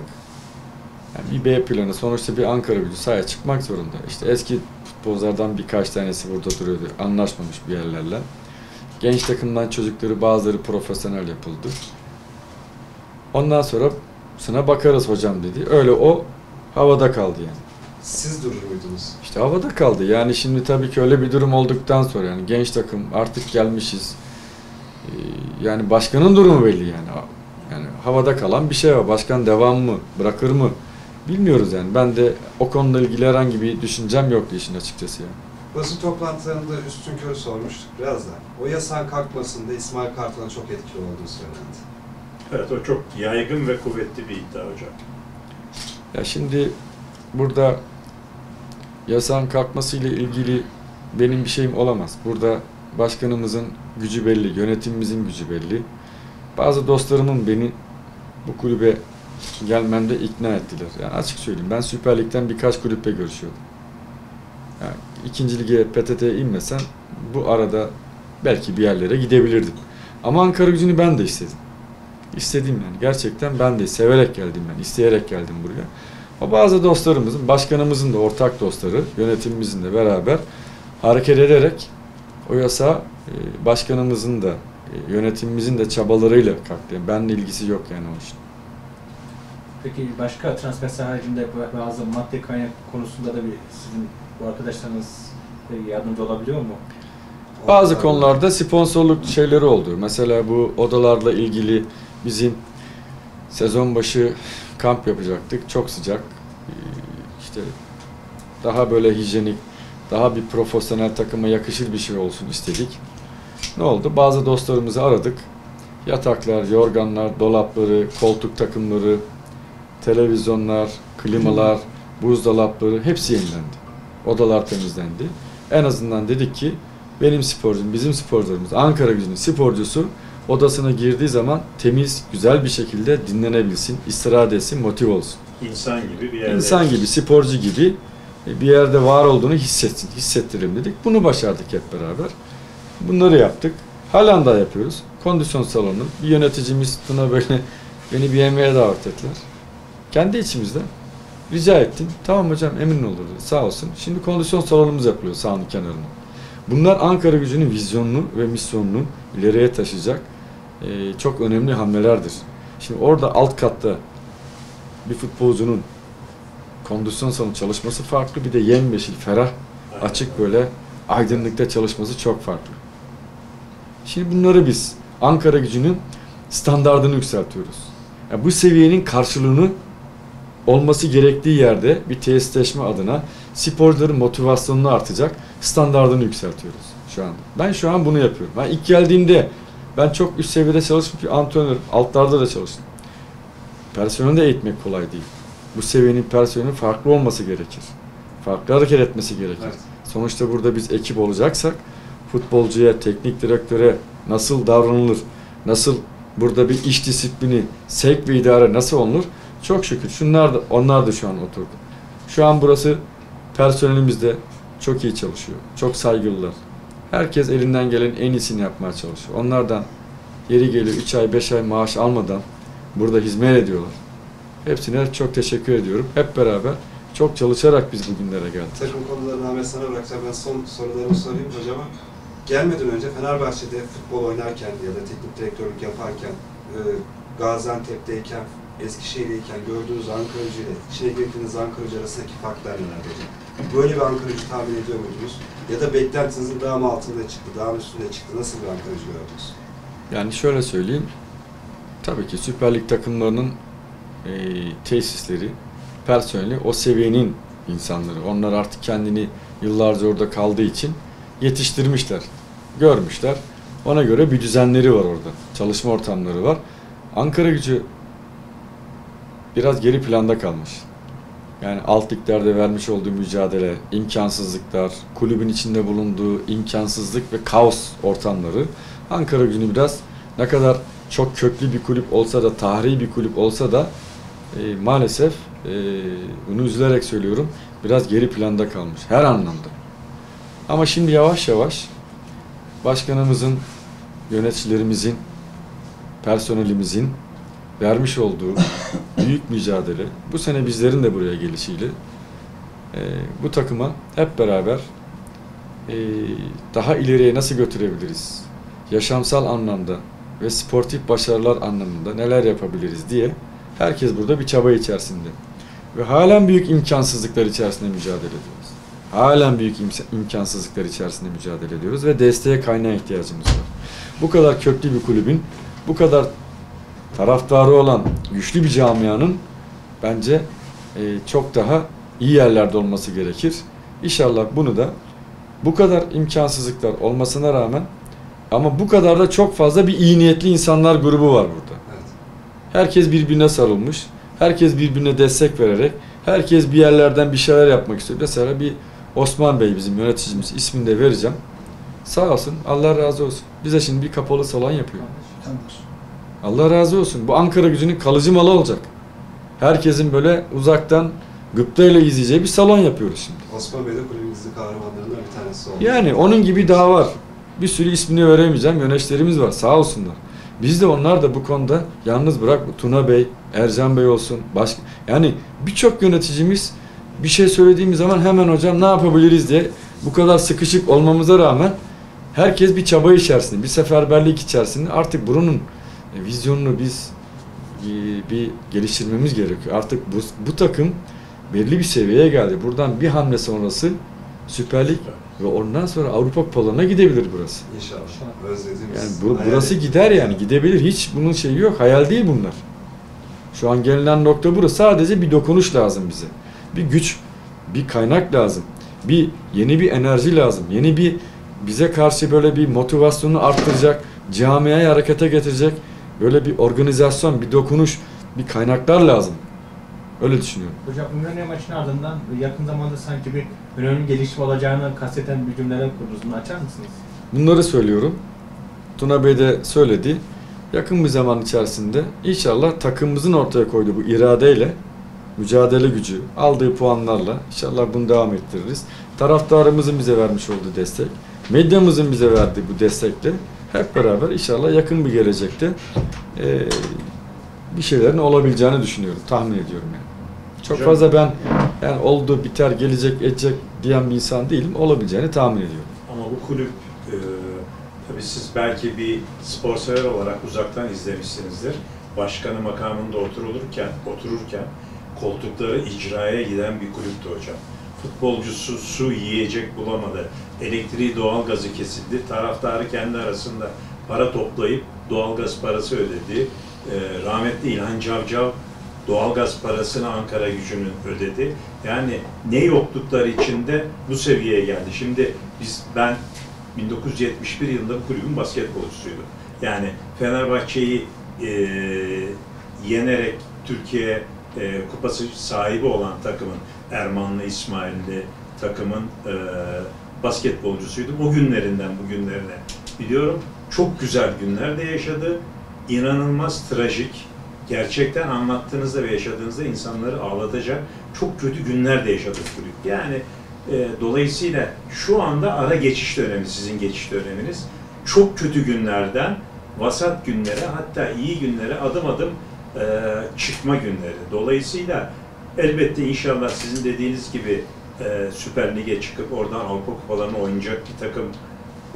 yani bir B planı, sonuçta bir Ankaragücü sahaya çıkmak zorunda. İşte eski futbolculardan birkaç tanesi burada duruyordu, anlaşmamış bir yerlerle. Genç takımdan çocukları, bazıları profesyonel yapıldı. Ondan sonra sına bakarız hocam dedi. Öyle o havada kaldı yani. Siz durur muydunuz? İşte havada kaldı. Yani şimdi tabii ki öyle bir durum olduktan sonra yani genç takım artık gelmişiz. Ee, yani başkanın durumu belli yani. Yani havada kalan bir şey var. Başkan devam mı? Bırakır mı? Bilmiyoruz yani. Ben de o konuyla ilgili herhangi bir düşüncem yoktu işin açıkçası yani. Basın toplantılarında üstünkörü sormuştuk biraz da. O yasağın kalkmasında İsmail Kartal'ın çok etkili olduğunu söylendi. Evet, o çok yaygın ve kuvvetli bir iddia hocam. Ya şimdi burada yasağın kalkmasıyla ilgili benim bir şeyim olamaz. Burada başkanımızın gücü belli, yönetimimizin gücü belli. Bazı dostlarımın beni bu kulübe gelmemde ikna ettiler. Yani açık söyleyeyim, ben Süper Lig'den birkaç kulüple görüşüyordum. Yani ikinci lige P T T'ye inmesem bu arada belki bir yerlere gidebilirdim. Ama Ankaragücü'nü ben de istedim. İstediğim yani. Gerçekten ben de severek geldim ben. İsteyerek geldim buraya. Ama bazı dostlarımızın, başkanımızın da ortak dostları, yönetimimizin de beraber hareket ederek o yasa başkanımızın da, yönetimimizin de çabalarıyla kalktı. Yani benimle ilgisi yok yani o işin. Peki başka transfer haricinde bazı maddi kaynak konusunda da bir sizin bu arkadaşlarınız yardımcı olabiliyor mu? Bazı Orada konularda var. Sponsorluk şeyleri oldu. Mesela bu odalarla ilgili bizim sezon başı kamp yapacaktık. Çok sıcak. İşte daha böyle hijyenik, daha bir profesyonel takıma yakışır bir şey olsun istedik. Ne oldu? Bazı dostlarımızı aradık. Yataklar, yorganlar, dolapları, koltuk takımları, televizyonlar, klimalar, buzdolapları hepsi yenilendi. Odalar temizlendi. En azından dedik ki benim sporcum, bizim sporcularımız, Ankaragücü'nün sporcusu odasına girdiği zaman temiz, güzel bir şekilde dinlenebilsin, istirahat etsin, motive olsun. İnsan gibi bir yerde. İnsan gibi, sporcu gibi bir yerde var olduğunu hissetsin, hissettirelim dedik. Bunu başardık hep beraber. Bunları yaptık. Halen daha yapıyoruz. Kondisyon salonu, bir yöneticimiz Tuna Bey beni bir yemeğe davet ettiler. Kendi içimizde. Rica ettim. Tamam hocam emin olur dedi. Sağ olsun. Şimdi kondisyon salonumuz yapılıyor sahanın kenarında. Bunlar Ankaragücü'nün vizyonunu ve misyonunu ileriye taşıyacak e, çok önemli hamlelerdir. Şimdi orada alt katta bir futbolcunun kondisyon salonu çalışması farklı, bir de yemyeşil, ferah, açık böyle aydınlıkta çalışması çok farklı. Şimdi bunları biz Ankaragücü'nün standardını yükseltiyoruz. Yani bu seviyenin karşılığını olması gerektiği yerde bir tesisleşme adına sporcuların motivasyonunu artacak standartını yükseltiyoruz şu anda. Ben şu an bunu yapıyorum. Ben ilk geldiğimde ben çok üst seviyede çalışmış bir antrenör, altlarda da çalıştım. Personeli de eğitmek kolay değil. Bu seviyenin personelinin farklı olması gerekir. Farklı hareket etmesi gerekir. Evet. Sonuçta burada biz ekip olacaksak futbolcuya, teknik direktöre nasıl davranılır, nasıl burada bir iş disiplini, sevk ve idare nasıl olunur? Çok şükür. Şunlar da, onlar da şu an oturdu. Şu an burası personelimiz de çok iyi çalışıyor. Çok saygılılar. Herkes elinden gelen en iyisini yapmaya çalışıyor. Onlardan yeri geliyor üç ay beş ay maaş almadan burada hizmet ediyorlar. Hepsine çok teşekkür ediyorum. Hep beraber çok çalışarak biz bugünlere geldik. Takım konularını Ahmet sana bırakacağım. Ben son sorularımı sorayım hocama. Gelmeden önce Fenerbahçe'de futbol oynarken ya da teknik direktörlük yaparken, Gaziantep'teyken, Eskişehir'deyken gördüğünüz Ankaragücü ile içine girdiğiniz Ankaragücü arasındaki farklar neler dedi? Böyle bir Ankaragücü tahmin ediyor muydunuz? Ya da beklentinizin daha mı altında çıktı, daha mı üstünde çıktı? Nasıl bir Ankaragücü gördünüz? Yani şöyle söyleyeyim, tabii ki Süper Lig takımlarının e, tesisleri, personeli, o seviyenin insanları. Onlar artık kendini yıllarca orada kaldığı için yetiştirmişler, görmüşler. Ona göre bir düzenleri var orada, çalışma ortamları var. Ankaragücü biraz geri planda kalmış. Yani alt liglerde vermiş olduğu mücadele, imkansızlıklar, kulübün içinde bulunduğu imkansızlık ve kaos ortamları Ankaragücü'nü biraz, ne kadar çok köklü bir kulüp olsa da, tarihi bir kulüp olsa da e, maalesef e, bunu üzülerek söylüyorum, biraz geri planda kalmış her anlamda. Ama şimdi yavaş yavaş başkanımızın, yöneticilerimizin, personelimizin vermiş olduğu büyük mücadele, bu sene bizlerin de buraya gelişiyle e, bu takıma hep beraber e, daha ileriye nasıl götürebiliriz, yaşamsal anlamda ve sportif başarılar anlamında neler yapabiliriz diye herkes burada bir çaba içerisinde. Ve halen büyük imkansızlıklar içerisinde mücadele ediyoruz. Halen büyük imkansızlıklar içerisinde mücadele ediyoruz ve desteğe, kaynağa ihtiyacımız var. Bu kadar köklü bir kulübün, bu kadar taraftarı olan güçlü bir camianın bence e, çok daha iyi yerlerde olması gerekir. İnşallah bunu da, bu kadar imkansızlıklar olmasına rağmen ama bu kadar da çok fazla bir iyi niyetli insanlar grubu var burada. Evet. Herkes birbirine sarılmış, herkes birbirine destek vererek, herkes bir yerlerden bir şeyler yapmak istiyor. Mesela bir Osman Bey, bizim yöneticimiz, ismini de vereceğim. Sağ olsun, Allah razı olsun. Bize şimdi bir kapalı salon yapıyor. Allah razı olsun. Bu Ankaragücü'nün kalıcı malı olacak. Herkesin böyle uzaktan gıptayla izleyeceği bir salon yapıyoruz şimdi. Osman Bey de kulübümüzün kahramanlarından bir tanesi oldu. Yani onun gibi daha var. Bir sürü ismini veremeyeceğim yöneticilerimiz var, sağ olsunlar. Biz de onlar da bu konuda yalnız bırak, Tuna Bey, Erdem Bey olsun, başka, yani birçok yöneticimiz bir şey söylediğimiz zaman hemen hocam ne yapabiliriz diye, bu kadar sıkışık olmamıza rağmen herkes bir çaba içerisinde, bir seferberlik içerisinde. Artık bunun e, vizyonunu biz e, bir geliştirmemiz gerekiyor. Artık bu, bu takım belli bir seviyeye geldi. Buradan bir hamle sonrası Süper Lig ve ondan sonra Avrupa Kupalarına gidebilir burası. İnşallah. Özlediğimiz. Yani bu, burası gider yani, gidebilir. Hiç bunun şeyi yok. Hayal değil bunlar. Şu an gelinen nokta burası. Sadece bir dokunuş lazım bize. Bir güç, bir kaynak lazım. Bir yeni bir enerji lazım. Yeni bir bize karşı böyle bir motivasyonu arttıracak, camiayı harekete getirecek böyle bir organizasyon, bir dokunuş, bir kaynaklar lazım. Öyle düşünüyorum. Hocam, Ümraniye maçının ardından yakın zamanda sanki bir önemli gelişme olacağını kasteten bir cümleler kurdunuz. Bunu açar mısınız? Bunları söylüyorum. Tuna Bey de söyledi. Yakın bir zaman içerisinde inşallah takımımızın ortaya koyduğu bu iradeyle, mücadele gücü, aldığı puanlarla inşallah bunu devam ettiririz. Taraftarımızın bize vermiş olduğu destek, medyamızın bize verdiği bu destekle hep beraber inşallah yakın bir gelecekte e, bir şeylerin olabileceğini düşünüyorum, tahmin ediyorum yani. Çok hocam, fazla ben yani oldu, biter, gelecek, edecek diyen bir insan değilim. Olabileceğini tahmin ediyorum. Ama bu kulüp, e, tabii siz belki bir spor sever olarak uzaktan izlemişsinizdir. Başkanı makamında oturulurken, otururken koltukları icraya giden bir kulüptü hocam. Futbolcusu su yiyecek bulamadı. Elektriği, doğalgazı kesildi. Taraftarı kendi arasında para toplayıp doğalgaz parası ödedi. Ee, rahmetli İlhan Cavcav doğalgaz parasını Ankaragücü'nün ödedi. Yani ne yoklukları içinde bu seviyeye geldi. Şimdi biz, ben bin dokuz yüz yetmiş bir yılında bu kulübün basketbolcusuydum. Yani Fenerbahçe'yi e, yenerek Türkiye e, kupası sahibi olan takımın, Ermanlı, İsmailli takımın e, basketbolcusuydum. O günlerinden bugünlerine biliyorum. Çok güzel günlerde yaşadı. İnanılmaz trajik, gerçekten anlattığınızda ve yaşadığınızda insanları ağlatacak çok kötü günler de yaşadık kulüp. Yani e, dolayısıyla şu anda ara geçiş dönemi, sizin geçiş döneminiz. Çok kötü günlerden vasat günlere, hatta iyi günlere adım adım e, çıkma günleri. Dolayısıyla elbette inşallah sizin dediğiniz gibi e, Süper Lig'e çıkıp oradan Avrupa Kupalarını oynayacak bir takım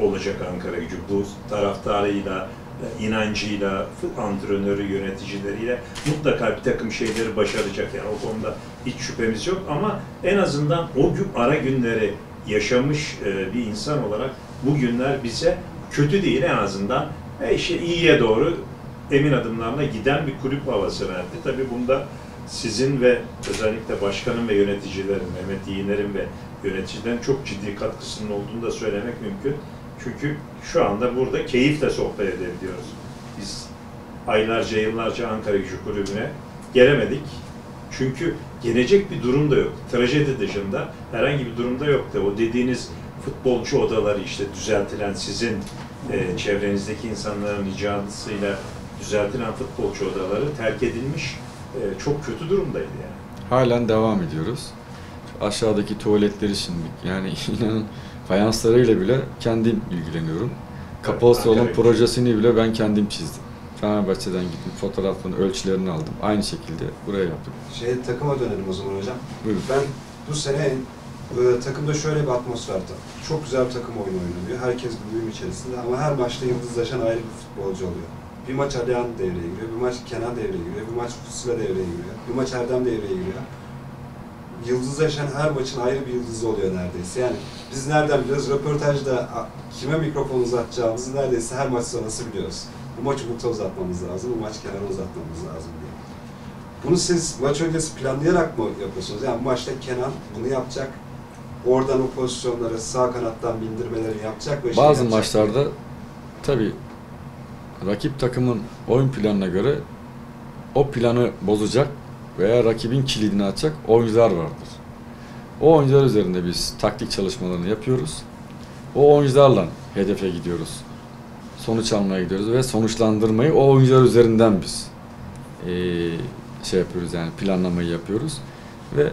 olacak Ankaragücü. Bu taraftarıyla, e, inancıyla, antrenörü, yöneticileriyle mutlaka bir takım şeyleri başaracak. Yani o konuda hiç şüphemiz yok ama en azından o gün, ara günleri yaşamış e, bir insan olarak bu günler bize kötü değil, en azından e, işte iyiye doğru emin adımlarla giden bir kulüp havası verdi. Tabii bunda sizin ve özellikle başkanın ve yöneticilerin, Mehmet Yiğner'in ve yöneticilerin çok ciddi katkısının olduğunu da söylemek mümkün. Çünkü şu anda burada keyifle sohbet edebiliyoruz. Biz aylarca, yıllarca Ankaragücü kulübüne gelemedik. Çünkü gelecek bir durum da yok. Trajedi dışında herhangi bir durumda yok da o dediğiniz futbolcu odaları işte düzeltilen, sizin e, çevrenizdeki insanların ricasıyla düzeltilen futbolcu odaları terk edilmiş, e, çok kötü durumdaydı yani. Halen devam ediyoruz. Aşağıdaki tuvaletleri şimdi yani inanın fayanslarıyla bile kendim ilgileniyorum. Kapalı salon evet, projesini bile ben kendim çizdim. Fenerbahçe'den gittim, fotoğraflarını, ölçülerini aldım. Aynı şekilde buraya yaptım. Şey, takıma dönelim o zaman hocam. Buyurun. Ben bu sene e, takımda şöyle bir atmosfer var. Çok güzel bir takım oyunu oynanıyor. Herkes bir uyum içerisinde ama her maçta yıldızlaşan ayrı bir futbolcu oluyor. Bir maç Alihan devreye giriyor, bir maç Kenan devreye giriyor, bir maç Fusula devreye giriyor, bir maç Erdem devreye giriyor. Yıldızlaşan her maçın ayrı bir yıldızı oluyor neredeyse. Yani biz nereden biliyoruz? Röportajda kime mikrofon uzatacağımızı neredeyse her maç sonrası biliyoruz. Bu maç Umut'a uzatmamız lazım, bu maç Kenan'a uzatmamız lazım diye. Bunu siz maç öncesi planlayarak mı yapıyorsunuz? Yani maçta Kenan bunu yapacak, oradan o pozisyonları sağ kanattan bindirmelerini yapacak ve bazı şey maçlarda diye. Tabii rakip takımın oyun planına göre o planı bozacak veya rakibin kilidini açacak oyuncular vardır. O oyuncular üzerinde biz taktik çalışmalarını yapıyoruz. O oyuncularla hedefe gidiyoruz. Sonuç almaya gidiyoruz ve sonuçlandırmayı o oyuncular üzerinden biz ee, şey yapıyoruz yani planlamayı yapıyoruz. Ve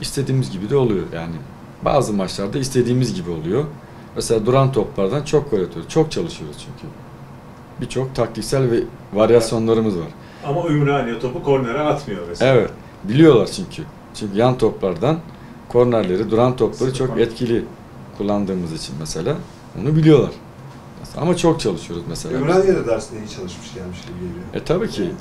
istediğimiz gibi de oluyor yani. Bazı maçlarda istediğimiz gibi oluyor. Mesela duran toplardan çok gol atıyoruz. Çok çalışıyoruz çünkü. Birçok taktiksel ve varyasyonlarımız var. Ama Ümraniye topu kornere atmıyor mesela. Evet. Biliyorlar çünkü. Çünkü yan toplardan kornerleri, duran topları Sıfır. çok etkili kullandığımız için mesela onu biliyorlar. Ama çok çalışıyoruz mesela. Ümraniye'de dersinde iyi çalışmış gelmiş gibi geliyor. E tabii ki. Evet.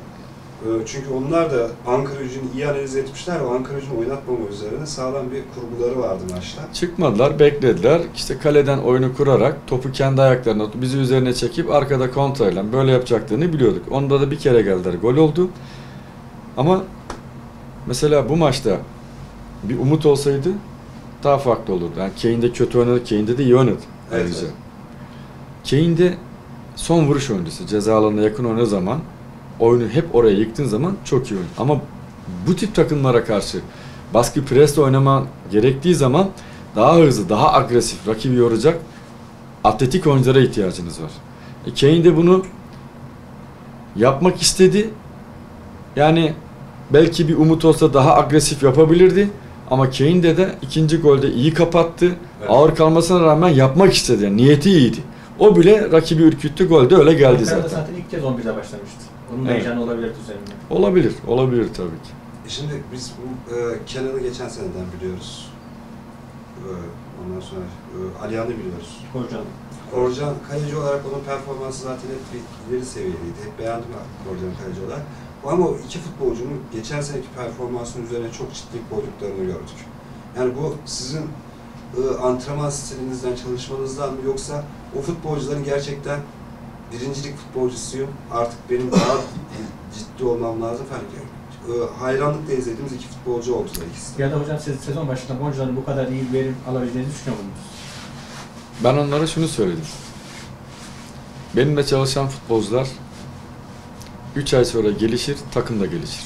Çünkü onlar da Ankaragücü'nü iyi analiz etmişler ve Ankaragücü'nü oynatmama üzerine sağlam bir kurguları vardı maçta. Çıkmadılar, beklediler. İşte kaleden oyunu kurarak topu kendi ayaklarına bizi üzerine çekip arkada kontrayla böyle yapacaklarını biliyorduk. Onda da bir kere geldiler, gol oldu. Ama mesela bu maçta bir Umut olsaydı daha farklı olurdu. Yani Kane'de kötü oynadı, Kane'de de iyi oynadı. Evet, ayrıca. Evet. Kane'de son vuruş oyuncusu, ceza alanına yakın oynadığı zaman oyunu hep oraya yıktığın zaman çok iyi oyun. Ama bu tip takımlara karşı baskı presle oynaman gerektiği zaman daha hızlı, daha agresif, rakibi yoracak atletik oyunculara ihtiyacınız var. E Kane de bunu yapmak istedi. Yani belki bir Umut olsa daha agresif yapabilirdi. Ama Kane de de ikinci golde iyi kapattı. Evet. Ağır kalmasına rağmen yapmak istedi. Yani niyeti iyiydi. O bile rakibi ürküttü. Gol de öyle geldi zaten. Zaten ilk kez on birde başlamıştı. Onun evet. heyecanı olabilir üzerinde. Olabilir, olabilir tabii ki. Şimdi biz bu e, Kenan'ı geçen seneden biliyoruz. E, ondan sonra e, Alihan'ı biliyoruz. Korcan. Korcan kaleci olarak onun performansı zaten hep ileri seviyeliydi. Hep beğendim Korcan kaleci olarak. Ama o iki futbolcunun geçen seneki performansının üzerine çok ciddi koyduklarını gördük. Yani bu sizin e, antrenman stilinizden, çalışmanızdan mı yoksa o futbolcuların gerçekten birincilik futbolcusuyum. Artık benim daha ciddi olmam lazım falan diyorum. Hayranlıkla izlediğimiz iki futbolcu oldular ikisi. Ya da hocam siz sezon başında oyuncuların bu kadar iyi verim alabileceğini düşünüyor musunuz? Ben onlara şunu söyledim. Benimle çalışan futbolcular üç ay sonra gelişir, takım da gelişir.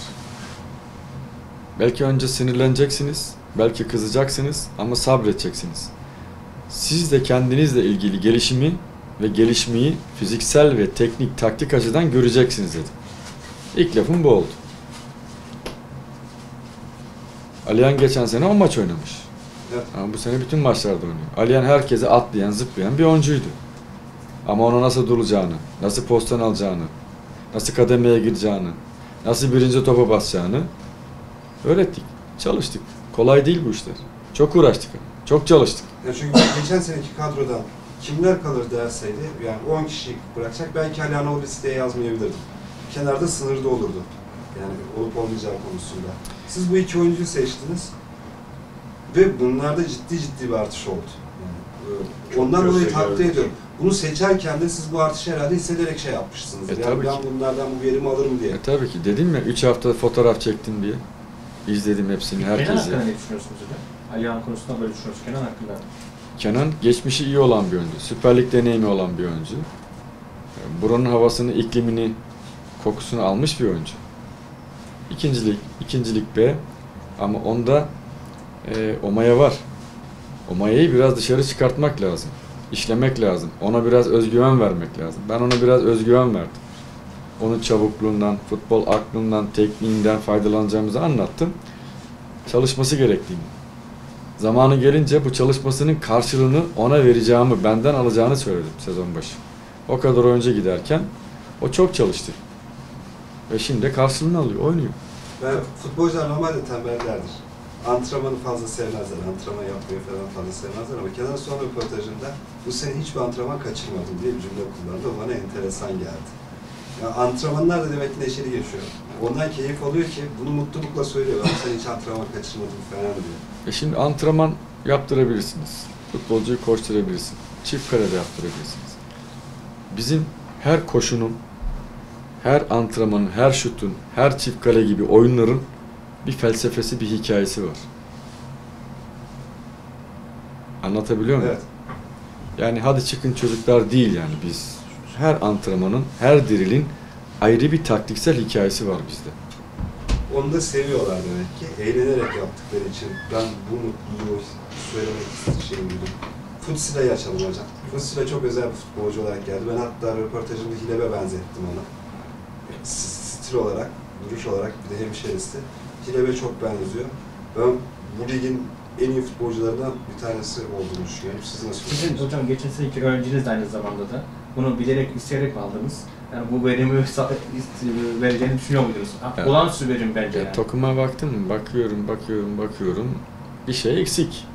Belki önce sinirleneceksiniz, belki kızacaksınız ama sabredeceksiniz. Siz de kendinizle ilgili gelişimi ve gelişmeyi fiziksel ve teknik, taktik açıdan göreceksiniz dedim. İlk lafım bu oldu. Alihan geçen sene on maç oynamış. Evet. Ama bu sene bütün maçlarda oynuyor. Alihan herkese atlayan, zıplayan bir oyuncuydu. Ama ona nasıl duracağını, nasıl postan alacağını, nasıl kademeye gireceğini, nasıl birinci topa basacağını öğrettik. çalıştık. Kolay değil bu işler. Çok uğraştık. Çok çalıştık. Ya çünkü geçen seneki kadroda kimler kalır derseydi, yani on kişilik bıraksak belki Alihan'ı o listeye yazmayabilirdim. Kenarda sınırda olurdu. Yani olup olmayacağı konusunda. Siz bu iki oyuncuyu seçtiniz ve bunlarda ciddi ciddi bir artış oldu. Yani, ondan dolayı takdir ediyorum. Bunu seçerken de siz bu artışı herhalde hissederek şey yapmışsınız. E, yani tabii ben ki. bunlardan bu verimi alırım diye. E, tabii ki. Dedim mi? Üç hafta fotoğraf çektim diye. İzledim hepsini. Kenan hakkında ne düşünüyorsunuz hocam? Alihan konusunda böyle düşünüyorsunuz. Kenan hakkında. Kenan geçmişi iyi olan bir oyuncu. Süper Lig deneyimi olan bir oyuncu. Buranın havasını, iklimini, kokusunu almış bir oyuncu. İkincilik, ikincilik B ama onda e, o maya var. O mayayı biraz dışarı çıkartmak lazım. İşlemek lazım. Ona biraz özgüven vermek lazım. Ben ona biraz özgüven verdim. Onun çabukluğundan, futbol aklından, tekniğinden faydalanacağımızı anlattım. Çalışması gerektiğini. Zamanı gelince bu çalışmasının karşılığını ona vereceğimi, benden alacağını söyledim sezon başı. O kadar oyuncu giderken o çok çalıştı. Ve şimdi karşılığını alıyor, oynuyor. Ben, futbolcular normalde tembellerdir. Antrenmanı fazla sevmezler, antrenman yapmayı falan fazla sevmezler ama Kenan son röportajında bu sene hiçbir antrenman kaçırmadım diye bir cümle kullandı. O bana enteresan geldi. Yani antrenmanlar da demek ki neşeli geçiyor. Yani ondan keyif alıyor ki bunu mutlulukla söylüyor. Ben sen hiç antrenman kaçırmadım falan diyor. E şimdi antrenman yaptırabilirsiniz. Futbolcuyu koşturabilirsiniz. Çift karede yaptırabilirsiniz. Bizim her koşunun, her antrenmanın, her şutun, her çift kale gibi oyunların bir felsefesi, bir hikayesi var. Anlatabiliyor muyum? Evet. Yani hadi çıkın çocuklar değil yani biz. Her antrenmanın, her dirilin ayrı bir taktiksel hikayesi var bizde. Onu da seviyorlar demek ki. Eğlenerek yaptıkları için ben bu mutluluğu söylemek istediğim şey buydum. Fusila'yı açalım hocam. Fusula çok özel bir futbolcu olarak geldi. Ben hatta röportajımda Hileb'e benzettim ona. Stil olarak, duruş olarak bir de hemşerisi. Hileb'e çok benziyor. Ben bu ligin en iyi futbolcularından bir tanesi olduğunu düşünüyorum. Siz nasıl düşünüyorsunuz? Hocam geçen seneki öğrenciniz aynı zamanda da. Bunu bilerek, isteyerek aldınız. Yani bu verimi vereceğini düşünüyor muydunuz? Yani, olağanüstü verim bence. Yani. Tokuma baktım, bakıyorum, bakıyorum, bakıyorum. Bir şey eksik.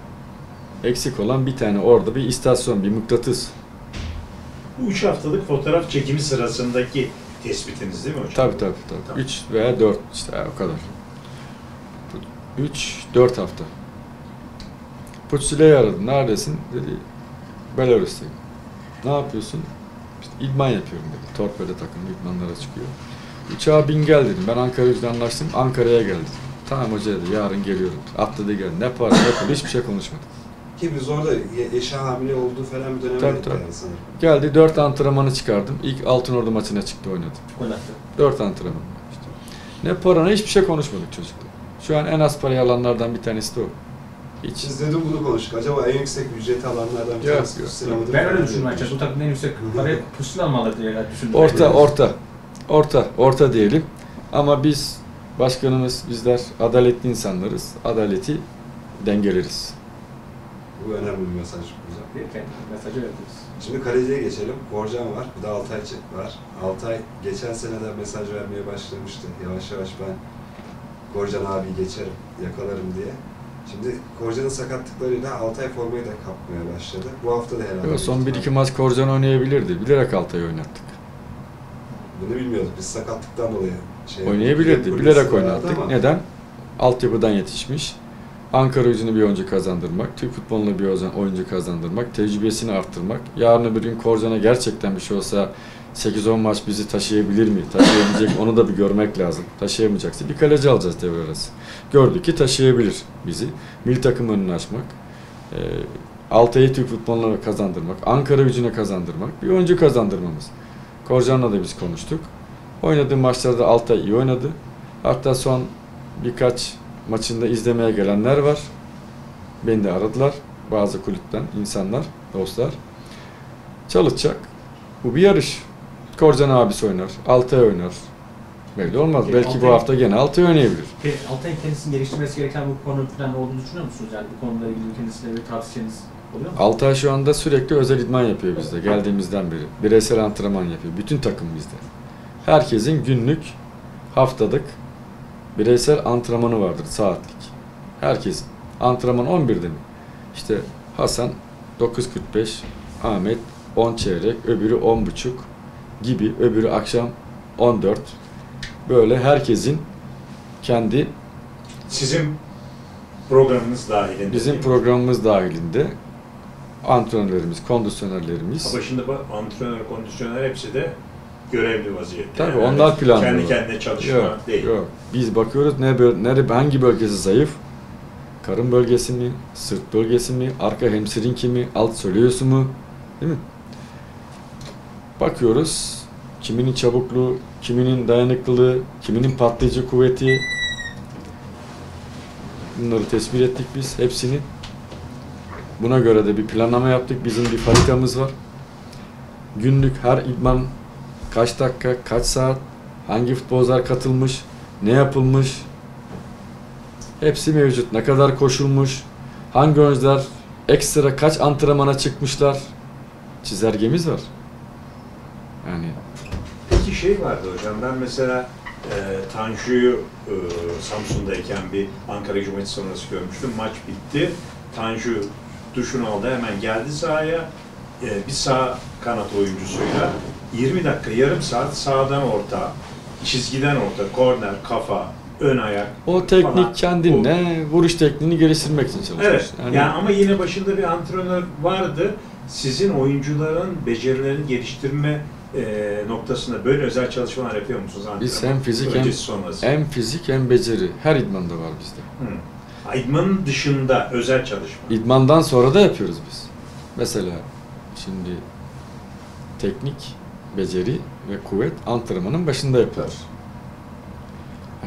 Eksik olan bir tane orada bir istasyon, bir mıknatıs. Bu üç haftalık fotoğraf çekimi sırasındaki tespitiniz değil mi hocam? Tabii tabii. tabii. Tamam. Üç veya dört işte o kadar. Üç, dört hafta. Putsile'yi aradım. Neredesin? Dedi, Belarus'tayım. Ne yapıyorsun? İdman yapıyorum dedi. Torpede takım idmanlara çıkıyor. Uçağa bin gel dedim. Ben Ankaragücü'yle anlaştım. Ankara'ya geldim. Tamam hoca dedi. Yarın geliyorum. Atladı geldi. Ne para ne para. Hiçbir şey konuşmadık. Ki biz orada eşe hamile olduğu falan bir dönemde sanırım. Geldi. Dört antrenmanı çıkardım. İlk Altınordu maçına çıktı oynadım. Dört antrenman. İşte. Ne para ne hiçbir şey konuşmadık çocuklar. Şu an en az parayı alanlardan bir tanesi de o. Hiç. Biz dedim bunu konuştuk. Acaba en yüksek ücreti alanlardan bir yok, tanesi Pusula mıdır? Ben öyle düşünmeye çalıştım. Bu takımın en yüksek parayı Pusula mı alır diye düşündüm. Orta, orta. Orta, orta diyelim. Ama biz, başkanımız, bizler adaletli insanlarız. Adaleti dengeleriz. Bu önemli bir mesaj. Güzel. Mesajı verdiniz. Şimdi kaleciye geçelim. Korcan var. Bir de Altay var. Altay geçen seneden mesaj vermeye başlamıştı. Yavaş yavaş ben Korcan abi geçerim, yakalarım diye. Şimdi Korcan'ın sakatlıklarıyla Altay formayı da kapmaya başladı. Bu hafta da herhalde... Yok, son bir iki maç Korcan oynayabilirdi. Bilerek Altay'ı oynattık. Bunu bilmiyoruz. Biz sakatlıktan dolayı... Şey, oynayabilirdi. Bilerek oynattık. Ama... Neden? Altyapıdan yetişmiş. Ankaragücü'nü bir oyuncu kazandırmak, Türk futbolunu bir oyuncu kazandırmak, tecrübesini arttırmak. Yarın öbür gün Korcan'a gerçekten bir şey olsa sekiz on maç bizi taşıyabilir mi? Taşıyabilecek onu da bir görmek lazım. Taşıyamayacaksa bir kaleci alacağız devre arası. Gördük ki taşıyabilir bizi. Milli takım önünü açmak, e, Altay'ı Türk futboluna kazandırmak, Ankaragücü'ne kazandırmak, bir oyuncu kazandırmamız. Korcan'la da biz konuştuk. Oynadığı maçlarda Altay iyi oynadı. Hatta son birkaç maçında izlemeye gelenler var. Beni de aradılar. Bazı kulüpten insanlar, dostlar. Çalışacak. Bu bir yarış. Korcan abisi oynar, Altay oynar. Belli olmaz. Peki, belki Altay, bu hafta gene Altay oynayabilir. Altay'ın kendisini geliştirmesi gereken bu konu falan olduğunu düşünüyor musunuz? Yani bu konuda ilgili kendisine bir tavsiyeniz oluyor mu? Altay şu anda sürekli özel idman yapıyor bizde. Evet. Geldiğimizden beri. Bireysel antrenman yapıyor. Bütün takım bizde. Herkesin günlük, haftalık bireysel antrenmanı vardır saatlik. Herkes antrenman on birde mi? İşte Hasan dokuz kırk beş, Ahmet on çeyrek, öbürü on buçuk gibi, öbürü akşam on dört. Böyle herkesin kendi... Sizin programınız dahilinde. Bizim programımız dahilinde. Antrenörlerimiz, kondisyonerlerimiz. Ama şimdi antrenör, kondisyoner hepsi de görevli vaziyette. Tabii yani onlar planlı. Kendi kendine çalışma yok, değil. Yok. Biz bakıyoruz ne, nere, hangi bölgesi zayıf? Karın bölgesi mi? Sırt bölgesi mi? Arka hamstring kimi? Alt soleus mu? Değil mi? Bakıyoruz. Kiminin çabukluğu, kiminin dayanıklılığı, kiminin patlayıcı kuvveti. Bunları tespit ettik biz hepsini. Buna göre de bir planlama yaptık. Bizim bir haritamız var. Günlük her idman kaç dakika, kaç saat, hangi futbolcular katılmış, ne yapılmış, hepsi mevcut. Ne kadar koşulmuş, hangi oyuncular ekstra kaç antrenmana çıkmışlar, çizelgemiz var. Yani. Peki şey vardı hocam, ben mesela e, Tanju'yu e, Samsun'dayken bir Ankaragücü maçı sonrası görmüştüm. Maç bitti. Tanju duşunu aldı, hemen geldi sahaya. E, bir sağ kanat oyuncusuyla yirmi dakika, yarım saat sağdan orta, çizgiden orta, korner, kafa, ön ayak. O teknik falan. Kendine o, vuruş tekniğini geliştirmek için çalışıyorsun. Evet. Yani, yani ama yine başında bir antrenör vardı. Sizin oyuncuların becerilerini geliştirme e, noktasında böyle özel çalışmalar yapıyor musunuz? Biz hem fizik hem, hem fizik hem beceri. Her idmanda var bizde. Hı. İdmanın dışında özel çalışma. İdmandan sonra da yapıyoruz biz. Mesela şimdi teknik, beceri ve kuvvet antrenmanın başında yapılır.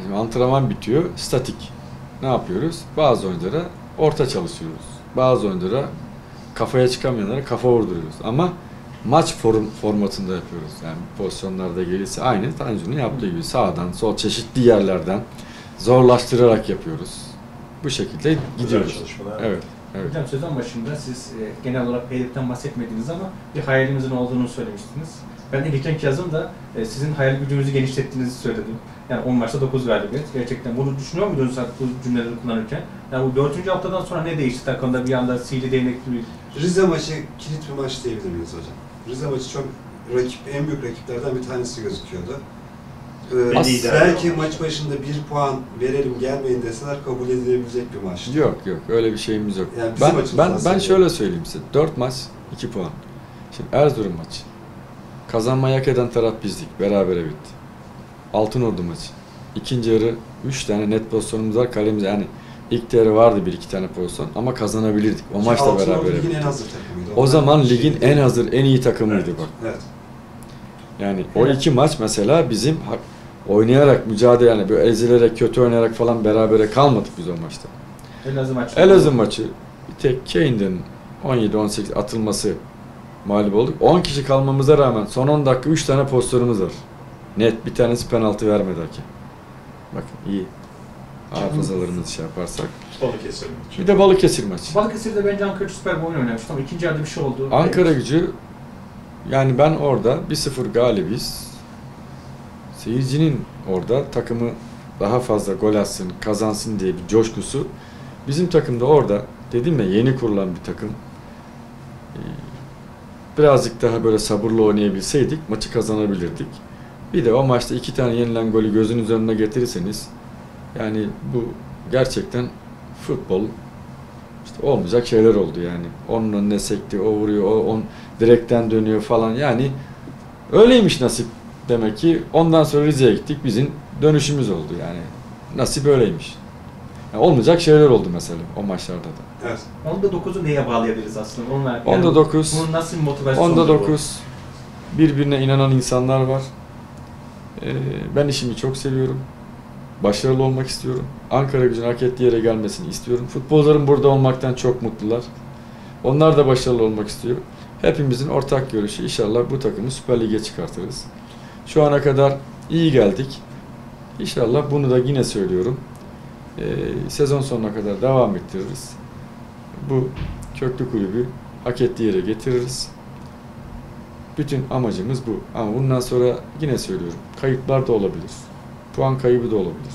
Yani antrenman bitiyor, statik. Ne yapıyoruz? Bazı oyunculara orta çalışıyoruz. Bazı oyunculara kafaya çıkamayanlara kafa vurduruyoruz. Ama maç form formatında yapıyoruz. Yani pozisyonlarda gelirse aynı Tanju'nun yaptığı gibi sağdan, sol çeşitli yerlerden zorlaştırarak yapıyoruz. Bu şekilde gidiyoruz. Evet. Evet. Hocam sözün başında siz e, genel olarak P D F'den bahsetmediniz ama bir hayalinizin olduğunu söylemiştiniz. Ben de geçenki yazımda e, sizin hayal gücünüzü genişlettiğinizi söyledim. Yani on maçta dokuz galibiyet. Gerçekten bunu düşünüyor muydunuz bu cümleleri kullanırken? Yani bu dördüncü haftadan sonra ne değişti takımda bir anda sihirli değnekli bir... Rize maçı kilit bir maç diyebilir miyiz hocam? Rize maçı çok rakip, en büyük rakiplerden bir tanesi gözüküyordu. Ee, belki maç başında bir puan verelim gelmeyin deseler kabul edilebilecek bir maç. Yok yok öyle bir şeyimiz yok. Yani ben ben, ben şöyle söyleyeyim size. dört maç iki puan. Şimdi Erzurum maçı. Kazanmayı hak eden taraf bizdik. Berabere bitti. Altınordu maçı. İkinci yarı üç tane net pozisyonumuz var. Kalemiz yani ilk yarı vardı bir iki tane pozisyon ama kazanabilirdik. O maç da berabere bitti. O, o zaman ligin en hazır, en iyi takımıydı evet, bak. Evet. Yani evet. O iki maç mesela bizim oynayarak mücadele yani böyle ezilerek kötü oynayarak falan berabere kalmadık biz o maçta. Elazığ maçı. Elazığ maçı bir tek Kane'in on yedi on sekiz atılması mağlup olduk. on kişi kalmamıza rağmen son on dakika üç tane pozisyonumuz var. Net bir tanesi penaltı vermedi hakem. Bakın iyi. Hafızalarımızı şey yaparsak. Balıkesir maçı. Bir de Balıkesir maçı. Balıkesir'de bence Ankara Süper Bowl oynamıştı ama ikinci yarıda bir şey oldu. Ankara Gücü yani ben orada bir sıfır galibiz. Seyircinin orada takımı daha fazla gol atsın, kazansın diye bir coşkusu. Bizim takımda orada dedim ya yeni kurulan bir takım. Birazcık daha böyle sabırlı oynayabilseydik maçı kazanabilirdik. Bir de o maçta iki tane yenilen golü gözünüz önüne getirirseniz yani bu gerçekten futbol işte olmayacak şeyler oldu yani. Onun önüne sekti, o vuruyor, o on direkten dönüyor falan yani öyleymiş nasip demek ki ondan sonra Rize'ye gittik bizim dönüşümüz oldu yani nasip öyleymiş. Yani olmayacak şeyler oldu mesela o maçlarda da. Evet. Onda dokuzu neye bağlayabiliriz aslında? Onlar, onda yani dokuz. Bunun nasıl bir motivasyonu? Onda dokuz. Bu? Birbirine inanan insanlar var. Ee, ben işimi çok seviyorum. Başarılı olmak istiyorum. Ankaragücü'nün hak ettiği yere gelmesini istiyorum. Futbolcuların burada olmaktan çok mutlular. Onlar da başarılı olmak istiyor. Hepimizin ortak görüşü inşallah bu takımı Süper Lig'e çıkartırız. Şu ana kadar iyi geldik. İnşallah bunu da yine söylüyorum. Ee, sezon sonuna kadar devam ettiririz. Bu köklü kulübü hak ettiği yere getiririz. Bütün amacımız bu. Ama bundan sonra yine söylüyorum. Kayıplar da olabilir. Puan kaybı da olabilir.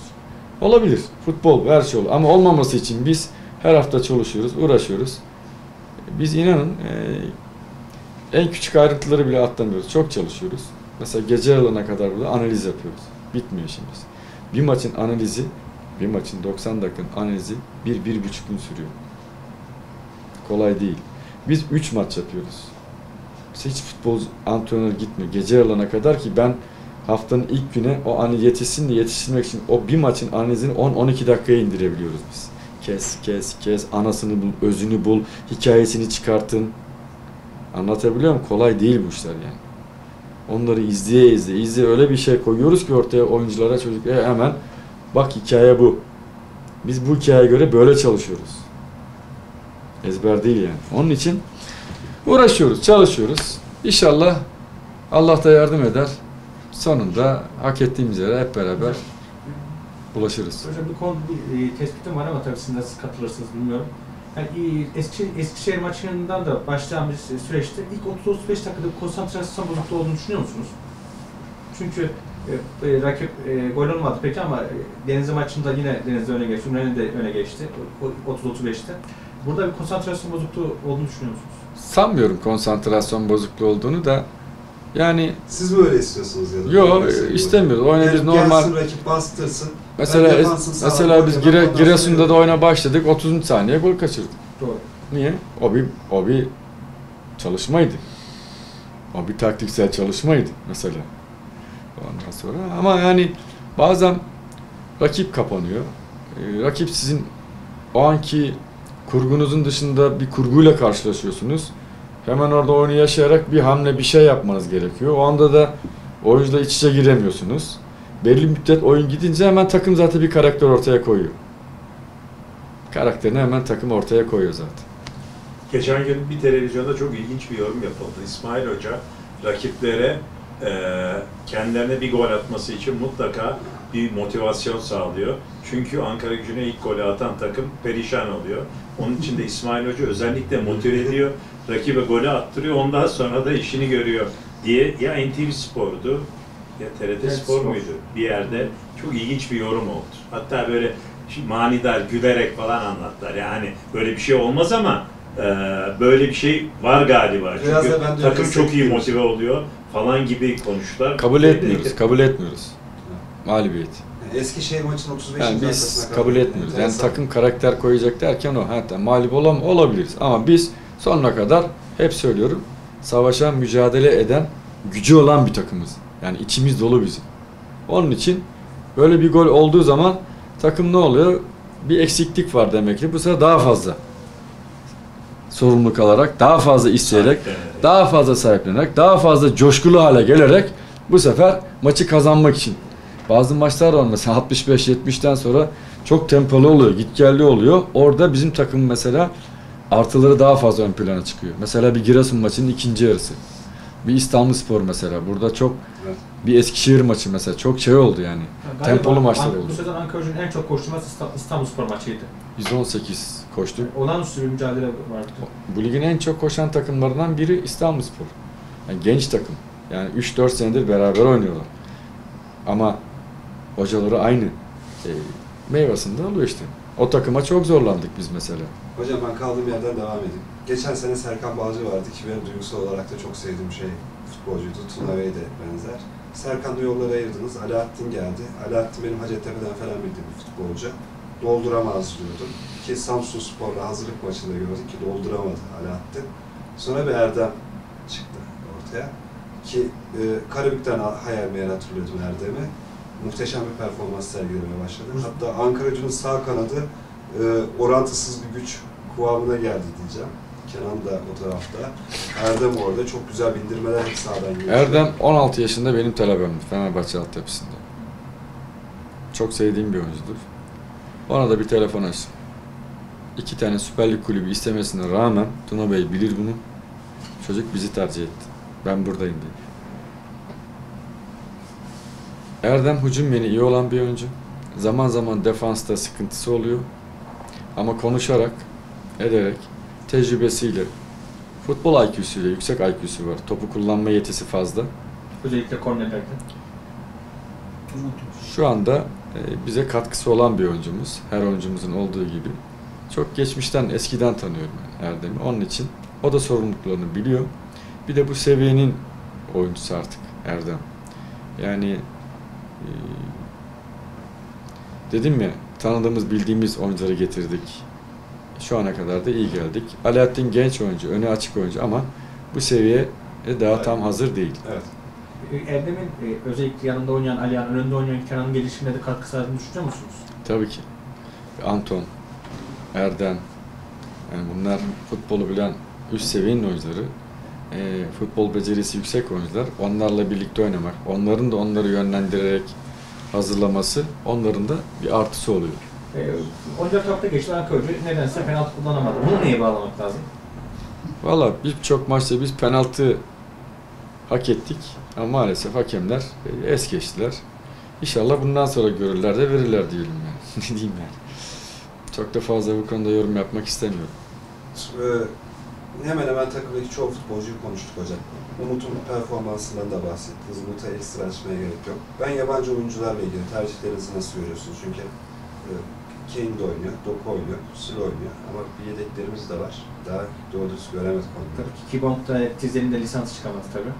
Olabilir. Futbol, her şey olur. Ama olmaması için biz her hafta çalışıyoruz, uğraşıyoruz. Biz inanın e, en küçük ayrıntıları bile atlamıyoruz. Çok çalışıyoruz. Mesela gece yarılarına kadar burada analiz yapıyoruz. Bitmiyor işimiz. Bir maçın analizi, bir maçın doksan dakikanın analizi bir bir buçuk gün sürüyor. Kolay değil. Biz üç maç yapıyoruz. Mesela hiç futbolcu, antrenör gitmiyor. Gece yarılarına kadar ki ben haftanın ilk güne o anı yetişsin diye yetiştirmek için o bir maçın analizini on on iki dakikaya indirebiliyoruz biz. Kes, kes, kes, anasını bul, özünü bul, hikayesini çıkartın. Anlatabiliyor muyum? Kolay değil bu işler yani. Onları izleye izleye, izleye öyle bir şey koyuyoruz ki ortaya oyunculara, çocuklara hemen bak hikaye bu. Biz bu hikayeye göre böyle çalışıyoruz. Ezber değil yani. Onun için uğraşıyoruz, çalışıyoruz. İnşallah Allah da yardım eder. Sonunda hak ettiğimiz yere hep beraber ulaşırız. Hocam bir konu, bir tespitim var ama tabii siz nasıl katılırsınız bilmiyorum. Yani Eskişehir, Eskişehir maçından da başlayan bir süreçte ilk otuz otuz beş dakikada konsantrasyon bozukluğu olduğunu düşünüyor musunuz? Çünkü e, rakip e, gol olmadı peki ama Denizli maçında yine Denizli öne geçti, Ümraniye de öne geçti otuz otuz beşte. Burada bir konsantrasyon bozukluğu olduğunu düşünüyor musunuz? Sanmıyorum konsantrasyon bozukluğu olduğunu da. Yani siz böyle istiyorsunuz ya da? Yok, istemiyoruz. Oyna biz normal. Gelsin rakip bastırsın. Mesela mesela biz Gire, Giresun'da da oyuna başladık. otuzuncu saniye gol kaçırdık. Doğru. Niye? O bir o bir çalışmaydı. O bir taktiksel çalışmaydı mesela. Ondan sonra ama yani bazen rakip kapanıyor. Ee, rakip sizin o anki kurgunuzun dışında bir kurguyla karşılaşıyorsunuz. Hemen orada oyunu yaşayarak bir hamle, bir şey yapmanız gerekiyor. O anda da oyuncuda iç içe giremiyorsunuz. Belli müddet oyun gidince hemen takım zaten bir karakter ortaya koyuyor. Karakterini hemen takım ortaya koyuyor zaten. Geçen gün bir televizyonda çok ilginç bir yorum yapıldı. İsmail Hoca rakiplere e, kendilerine bir gol atması için mutlaka bir motivasyon sağlıyor. Çünkü Ankaragücü'ne ilk golü atan takım perişan oluyor. Onun için de İsmail Hoca özellikle motive ediyor. Rakibe golü attırıyor, ondan sonra da işini görüyor diye ya N T V Spor'du ya T R T evet, Spor, Spor muydu bir yerde çok ilginç bir yorum oldu. Hatta böyle manidar gülerek falan anlattılar yani böyle bir şey olmaz ama e, böyle bir şey var galiba çünkü takım çok iyi motive oluyor falan gibi konuştular. Kabul etmiyoruz, de, kabul etmiyoruz mağlubiyet. Yani Eskişehir maçının otuz beşinci yani biz kabul, kabul etmiyoruz yani enteresan. Takım karakter koyacak derken o hatta mağlup olam olabiliriz ama biz sonuna kadar hep söylüyorum, savaşan, mücadele eden, gücü olan bir takımız. Yani içimiz dolu bizim. Onun için böyle bir gol olduğu zaman takım ne oluyor? Bir eksiklik var demek ki. Bu sefer daha fazla sorumluluk alarak, daha fazla isteyerek, daha fazla sahiplenerek, daha fazla coşkulu hale gelerek bu sefer maçı kazanmak için. Bazı maçlar var mesela altmış beş yetmişten sonra çok tempolu oluyor, gitgelli oluyor. Orada bizim takım mesela artıları daha fazla ön plana çıkıyor. Mesela bir Giresun maçının ikinci yarısı. Bir İstanbulspor mesela. Burada çok evet. Bir Eskişehir maçı mesela. Çok şey oldu yani. yani Tempolu maçlar oldu. Bu sezon Ankaragücü'nün en çok koştuğu maç İstanbulspor maçıydı. yüz on sekiz koştu. Yani olağanüstü bir mücadele vardı. Bu ligin en çok koşan takımlarından biri İstanbulspor. Yani genç takım. Yani üç dört senedir beraber oynuyorlar. Ama hocaları aynı. E, meyvasında oluyor işte. O takıma çok zorlandık biz mesela. Hocam ben kaldığım yerden devam edeyim. Geçen sene Serkan Balcı vardı ki benim duygusal olarak da çok sevdiğim şey futbolcuydu. Tuna Bey de benzer. Serkan'la yolları ayırdınız. Alaaddin geldi. Alaaddin benim Hacettepe'den falan bildiğim bir futbolcu. Dolduramaz diyordum. Ki Samsunspor'la hazırlık maçında gördük ki dolduramadı Alaaddin. Sonra bir Erdem çıktı ortaya. Ki e, Karabük'ten hayal meyal hatırlıyordum Erdem'i. Muhteşem bir performans sergilemeye başladı. Hatta Ankaragücü'nün sağ kanadı e, orantısız bir güç kıvamına geldi diyeceğim. Kenan da o tarafta. Erdem orada çok güzel bindirmeler hep sağdan geliyor. Erdem on altı yaşında benim talebemdi Fenerbahçe altyapısında. Çok sevdiğim bir oyuncudur. Ona da bir telefon açtım. İki tane Süper Lig kulübü istemesine rağmen Tuna Bey bilir bunu. Çocuk bizi tercih etti. Ben buradayım diye. Erdem hücum beni iyi olan bir oyuncu. Zaman zaman defansta sıkıntısı oluyor. Ama konuşarak, ederek, tecrübesiyle, futbol I Q'suyla, yüksek I Q'su var. Topu kullanma yetisi fazla. Özellikle kornerlerde. Şu anda bize katkısı olan bir oyuncumuz. Her oyuncumuzun olduğu gibi. Çok geçmişten, eskiden tanıyorum Erdem'i. Onun için o da sorumluluklarını biliyor. Bir de bu seviyenin oyuncusu artık Erdem. Yani dedim ya, tanıdığımız, bildiğimiz oyuncuları getirdik. Şu ana kadar da iyi geldik. Alaaddin genç oyuncu, öne açık oyuncu ama bu seviye daha evet. tam hazır değil. Evet. Erdem'in özellikle yanında oynayan Alihan, önünde oynayan Kenan'ın gelişimine de katkı sağladığını düşünüyor musunuz? Tabii ki. Anton, Erdem, yani bunlar futbolu bilen üst seviyenin oyuncuları. E, futbol becerisi yüksek oyuncular. Onlarla birlikte oynamak, onların da onları yönlendirerek hazırlaması onların da bir artısı oluyor. E, oyuncular topta geçti, Ankaragücü nedense penaltı kullanamadı. Bunu neye bağlamak lazım? Valla birçok maçta biz penaltı hak ettik ama maalesef hakemler es geçtiler. İnşallah bundan sonra görürler de verirler diyelim yani. Ne diyeyim yani. Çok da fazla bu konuda yorum yapmak istemiyorum. Ee, hemen hemen takımdaki çoğu futbolcuyu konuştuk hocam. Umut'un performansından da bahsettiniz. Umut'a ekstra açmaya gerek yok. Ben yabancı oyuncularla ilgili tercihlerinizi nasıl görüyorsunuz? Çünkü e, Kane de oynuyor, Doku oynuyor, Fusula oynuyor ama bir yedeklerimiz de var. Daha doğru düzgün göremedik onları. Tabii ki Kibonk da dizlerinde lisans çıkamaz tabii.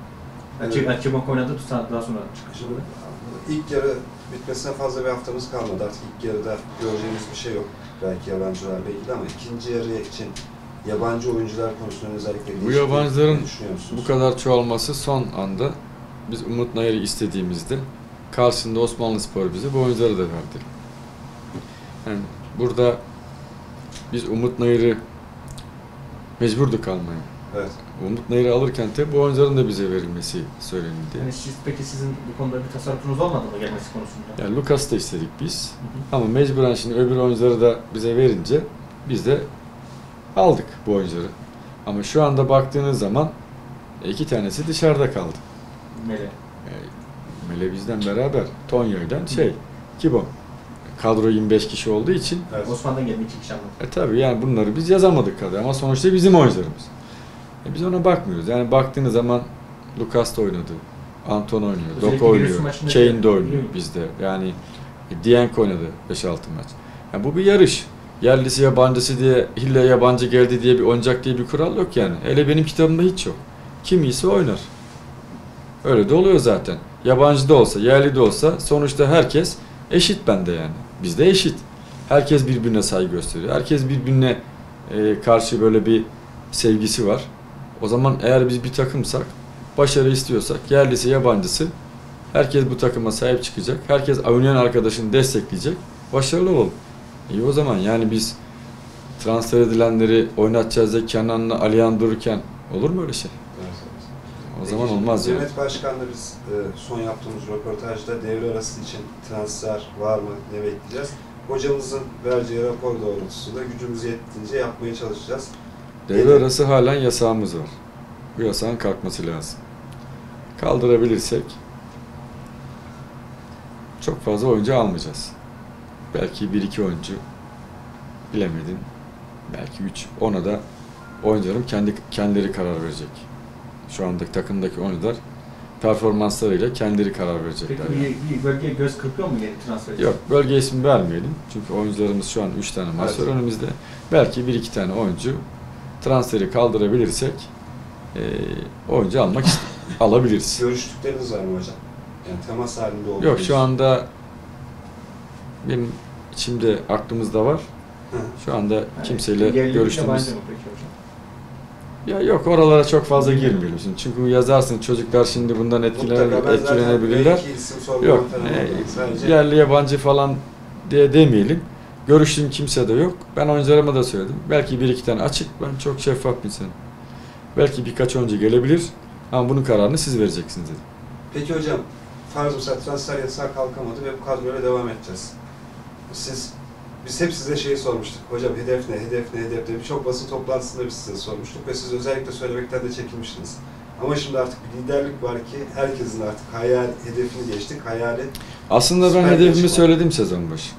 Evet. Kibonk oynadı, tutsak daha sonra çıkışı burada. İlk yarı bitmesine fazla bir haftamız kalmadı. Artık ilk yarıda göreceğimiz bir şey yok. Belki yabancılarla ilgili ama ikinci yarı için yabancı oyuncular konusunda özellikle bu yabancıların bu kadar çoğalması son anda biz Umut Nayır'ı istediğimizde karşısında Osmanlıspor bize bu oyuncuları da verdi. Yani burada biz Umut Nayır'ı mecburduk almaya. Evet. Umut Nayır'ı alırken de bu oyuncuların da bize verilmesi söylenildi. Yani siz, peki sizin bu konuda bir tasarrufunuz olmadı mı gelmesi konusunda? Yani Lucas'ı da istedik biz. Hı hı. Ama mecburen şimdi öbür oyuncuları da bize verince biz de aldık bu oyuncuları. Ama şu anda baktığınız zaman iki tanesi dışarıda kaldı. Mele. Yani, Mele bizden beraber. Tonya'yla şey, Kibon. Kadro yirmi beş kişi olduğu için. Evet. Osman'dan gelmiş iki kişi anlattı. E tabi yani bunları biz yazamadık kadro ama sonuçta bizim oyuncularımız. E biz ona bakmıyoruz. Yani baktığınız zaman Lucas da oynadı, Anton oynuyor, Doku oynuyor, Kane de oynuyor bizde. Yani e, Dienk oynadı beş altı maç. Yani bu bir yarış. Yerlisi yabancısı diye, hille yabancı geldi diye bir oynayacak diye bir kural yok yani. Hele benim kitabımda hiç yok. Kim iyiyse oynar. Öyle de oluyor zaten. Yabancı da olsa, yerli de olsa sonuçta herkes eşit bende yani. Bizde eşit. Herkes birbirine saygı gösteriyor. Herkes birbirine e, karşı böyle bir sevgisi var. O zaman eğer biz bir takımsak, başarı istiyorsak, yerlisi yabancısı, herkes bu takıma sahip çıkacak. Herkes oynayan arkadaşını destekleyecek. Başarılı olalım. İyi o zaman yani biz transfer edilenleri oynatacağız da Kenan'la Alihan dururken olur mu öyle şey? Evet, evet. O zaman peki, olmaz yani. Mehmet Başkan'la biz son yaptığımız röportajda devre arası için transfer var mı ne bekleyeceğiz? Hocamızın vereceği rapor doğrultusunda gücümüz yettiğince yapmaya çalışacağız. Devre Değil arası mi? Halen yasağımız var. Bu yasağın kalkması lazım. Kaldırabilirsek çok fazla oyuncu almayacağız. Belki bir iki oyuncu bilemedim. Belki üç. Ona da oyuncularım kendi kendileri karar verecek. Şu andaki takımdaki oyuncular performanslarıyla kendileri karar verecekler. Peki yani. bir, bir bölgeye göz kırpıyor mu yeni transfer? Yok, bölge ismi vermeyelim. Çünkü oyuncularımız şu an üç tane maç var önümüzde. Belki bir iki tane oyuncu transferi kaldırabilirsek e, oyuncu almak alabiliriz. Görüştükleriniz var mı hocam? Yani temas halinde olduğunuz. Yok şu anda benim içimde, aklımızda var. Şu anda kimseyle yani, görüştüğümüz... Ya yok, oralara çok fazla girmeyelim şimdi. Çünkü yazarsın, çocuklar şimdi bundan etkilene, etkilenebilirler. Yok, e, yerli yabancı falan diye demeyelim. Görüştüğüm kimse de yok. Ben oyuncularıma da söyledim. Belki bir iki tane açık, ben çok şeffaf bir insanım. Belki birkaç oyuncu gelebilir ama bunun kararını siz vereceksiniz dedim. Peki hocam, farz mesela transfer yasağı kalkamadı ve bu kadroyla devam edeceğiz. Siz, biz hep size şeyi sormuştuk, hocam hedef ne, hedef ne, hedef ne, birçok basın toplantısında biz size sormuştuk ve siz özellikle söylemekten de çekinmiştiniz. Ama şimdi artık bir liderlik var ki herkesin artık hayal, hedefini geçtik, hayali... Aslında ben hedefimi söyledim sezon başı.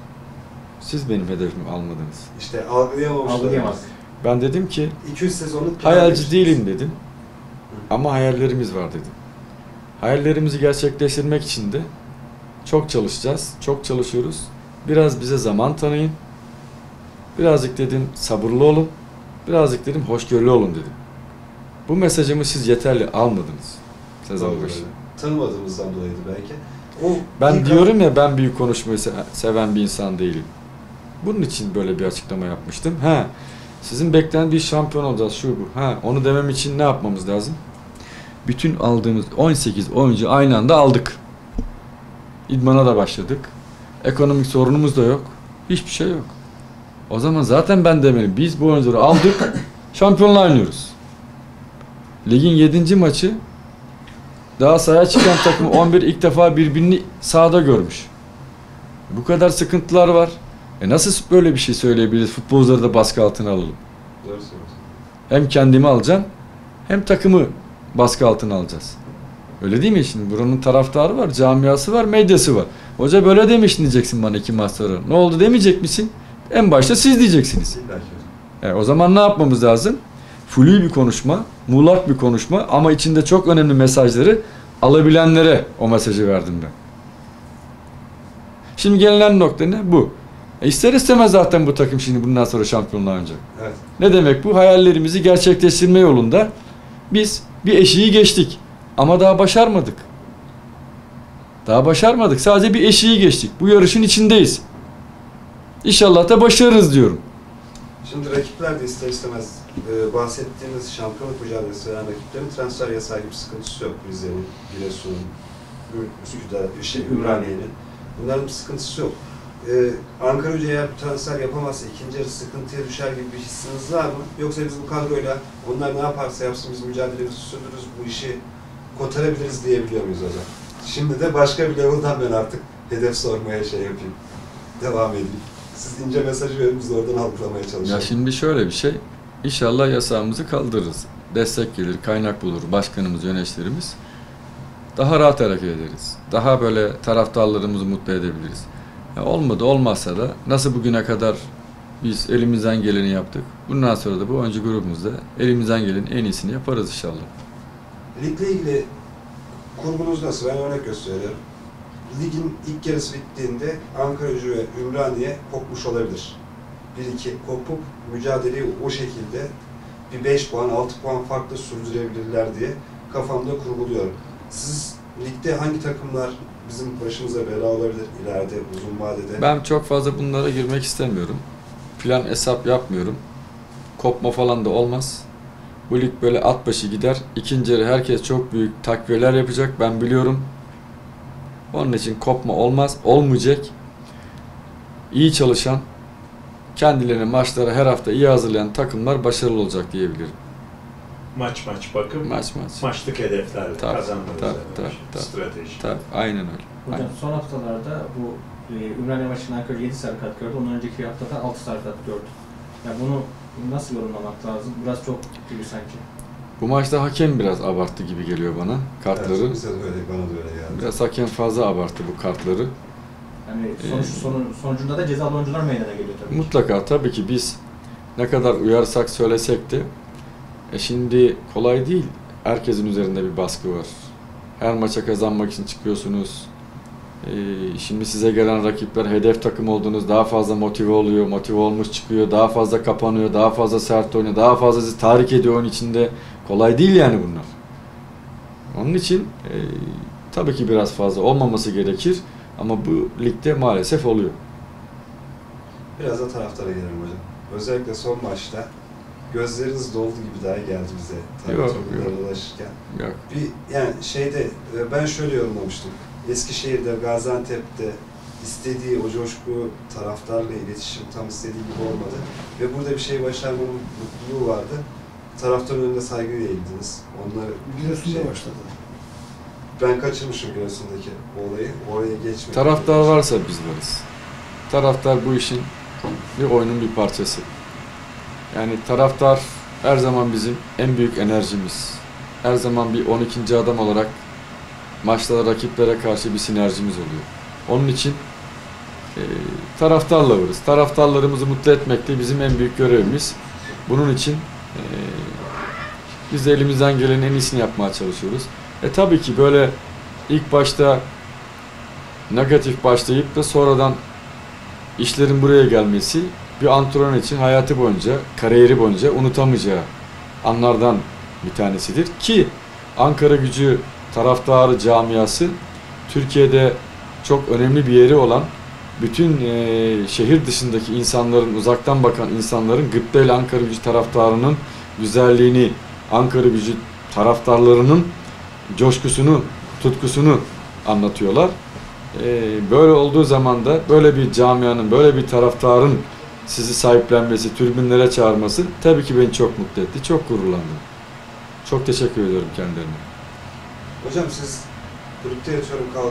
Siz benim hedefimi almadınız. İşte algılayamamıştınız. Ben dedim ki, iki üç sezonluk hayalci değilim dedim. Hı. Ama hayallerimiz var dedim. Hayallerimizi gerçekleştirmek için de Çok çalışacağız. Çok çalışıyoruz. Biraz bize zaman tanıyın. Birazcık dedim sabırlı olun. Birazcık dedim hoşgörülü olun dedim. Bu mesajımı siz yeterli almadınız. Sezon başı. Tanımadığımızdan dolayıydı belki. O ben diyorum ya, ben büyük konuşmayı seven bir insan değilim. Bunun için böyle bir açıklama yapmıştım. Ha, sizin beklendiği şampiyon olacağız şu bu. Ha, onu demem için ne yapmamız lazım? Bütün aldığımız on sekiz oyuncu aynı anda aldık. İdmana da başladık. Ekonomik sorunumuz da yok. Hiçbir şey yok. O zaman zaten ben demeliyim. Biz bu oyuncuları aldık. Şampiyonla oynuyoruz. Ligin yedinci maçı, daha sahaya çıkan takım on bir ilk defa birbirini sahada görmüş. Bu kadar sıkıntılar var. E nasıl böyle bir şey söyleyebiliriz? Futbolcuları da baskı altına alalım. Hem kendimi alacağım, hem takımı baskı altına alacağız. Öyle değil mi şimdi? Buranın taraftarı var, camiası var, medyası var. Hoca böyle demiş diyeceksin bana iki maç sonra. Ne oldu demeyecek misin? En başta siz diyeceksiniz. E o zaman ne yapmamız lazım? Flu bir konuşma, muğlak bir konuşma ama içinde çok önemli mesajları alabilenlere o mesajı verdim ben. Şimdi gelinen nokta ne? Bu. E ister istemez zaten bu takım şimdi bundan sonra şampiyonluğa oynayacak. Evet. Ne demek bu? Hayallerimizi gerçekleştirme yolunda biz bir eşiği geçtik ama daha başarmadık. Daha başarmadık. Sadece bir eşiği geçtik. Bu yarışın içindeyiz. İnşallah da başarırız diyorum. Şimdi rakipler de ister istemez e, bahsettiğiniz şampiyonluk mücadelesi veren rakiplerin transfer yasağı gibi sıkıntısı yok. Rize'nin, Giresun'un, Üsküdar, şey, Ümraniye'nin. Bunların bir sıkıntısı yok. Ee, Ankaragücü eğer transfer yapamazsa ikinci yarı sıkıntıya düşer gibi bir hissiniz var mı? Yoksa biz bu kadroyla onlar ne yaparsa yapsın biz mücadelemizi sürdürürüz, bu işi kotarabiliriz diyebiliyor muyuz hocam? Şimdi de başka bir level'dan ben artık hedef sormaya şey yapayım, devam edeyim. Siz ince mesajı verin, biz oradan algılamaya çalışalım. Ya şimdi şöyle bir şey, inşallah yasağımızı kaldırırız. Destek gelir, kaynak bulur, başkanımız, yöneticilerimiz. Daha rahat hareket ederiz. Daha böyle taraftarlarımızı mutlu edebiliriz. Ya olmadı, olmazsa da nasıl bugüne kadar biz elimizden geleni yaptık. Bundan sonra da bu oyuncu grubumuzda elimizden gelenin en iyisini yaparız inşallah. Ligle ilgili kurgunuz nasıl? Ben örnek gösteriyorum. Ligin ilk yarısı bittiğinde Ankaragücü ve Ümraniye kopmuş olabilir. bir iki kopup mücadeleyi o şekilde bir beş puan altı puan farklı sürdürebilirler diye kafamda kurguluyorum. Siz ligde hangi takımlar bizim başımıza bela olabilir ileride, uzun vadede? Ben çok fazla bunlara girmek istemiyorum. Plan hesap yapmıyorum. Kopma falan da olmaz. Bu lig böyle at başı gider. İkinci yarı herkes çok büyük takviyeler yapacak. Ben biliyorum. Onun için kopma olmaz, olmayacak. İyi çalışan, kendilerini maçlara her hafta iyi hazırlayan takımlar başarılı olacak diyebilirim. Maç maç bakım, maç, maç. maçlık hedeflerle kazanmak üzere bir strateji. Tabii, aynen öyle. Hocam aynen. Son haftalarda bu e, Ümraniye maçının Ankaragücü yedi sarı kart gördü, ondan önceki haftada altı sarı kart gördü. Yani bunu nasıl yorumlamak lazım? Biraz çok gibi sanki. Bu maçta hakem biraz abarttı gibi geliyor bana kartları. Evet, bize de öyle, bana da öyle geldi. Biraz hakem fazla abarttı bu kartları. Yani sonuç, ee, sonucunda da cezalı oyuncular meydana geliyor tabii mutlaka ki. Tabii ki biz ne kadar uyarsak söylesek de E şimdi kolay değil. Herkesin üzerinde bir baskı var. Her maça kazanmak için çıkıyorsunuz. E şimdi size gelen rakipler hedef takım olduğunuz daha fazla motive oluyor. Motive olmuş çıkıyor. Daha fazla kapanıyor. Daha fazla sert oynuyor. Daha fazla sizi tahrik ediyor onun içinde. Kolay değil yani bunlar. Onun için e, tabii ki biraz fazla olmaması gerekir. Ama bu ligde maalesef oluyor. Biraz da taraftara gelelim hocam. Özellikle son maçta gözleriniz doldu gibi daha geldi bize. Tabii yok, yok. Dolaşırken. Yok. Bir, yani şeyde, ben şöyle yorumlamıştım. Eskişehir'de, Gaziantep'te istediği o coşku, taraftarla iletişim tam istediği gibi olmadı. Ve burada bir şey başarmanın mutluluğu vardı. Taraftarın önünde saygıyla eğildiniz. Onlar Giresun'da şey başladı. Ben kaçırmışım Giresun'daki olayı. Oraya geçmedim. Taraftar varsa biz varız. Taraftar bu işin bir oyunun bir parçası. Yani taraftar her zaman bizim en büyük enerjimiz. Her zaman bir on ikinci adam olarak maçlara, rakiplere karşı bir sinerjimiz oluyor. Onun için e, taraftarla varız. Taraftarlarımızı mutlu etmek de bizim en büyük görevimiz. Bunun için e, biz de elimizden gelen en iyisini yapmaya çalışıyoruz. E tabii ki böyle ilk başta negatif başlayıp da sonradan işlerin buraya gelmesi bir antrenör için hayatı boyunca, kariyeri boyunca unutamayacağı anlardan bir tanesidir. Ki Ankaragücü taraftarı camiası Türkiye'de çok önemli bir yeri olan bütün e, şehir dışındaki insanların, uzaktan bakan insanların gıptayla Ankaragücü taraftarının güzelliğini, Ankaragücü taraftarlarının coşkusunu, tutkusunu anlatıyorlar. E, böyle olduğu zaman da böyle bir camianın, böyle bir taraftarın sizi sahiplenmesi, tribünlere çağırması tabii ki beni çok mutlu etti, çok gururlandım. Çok teşekkür ediyorum kendilerine. Hocam siz kulüpte yatıyorum, kal,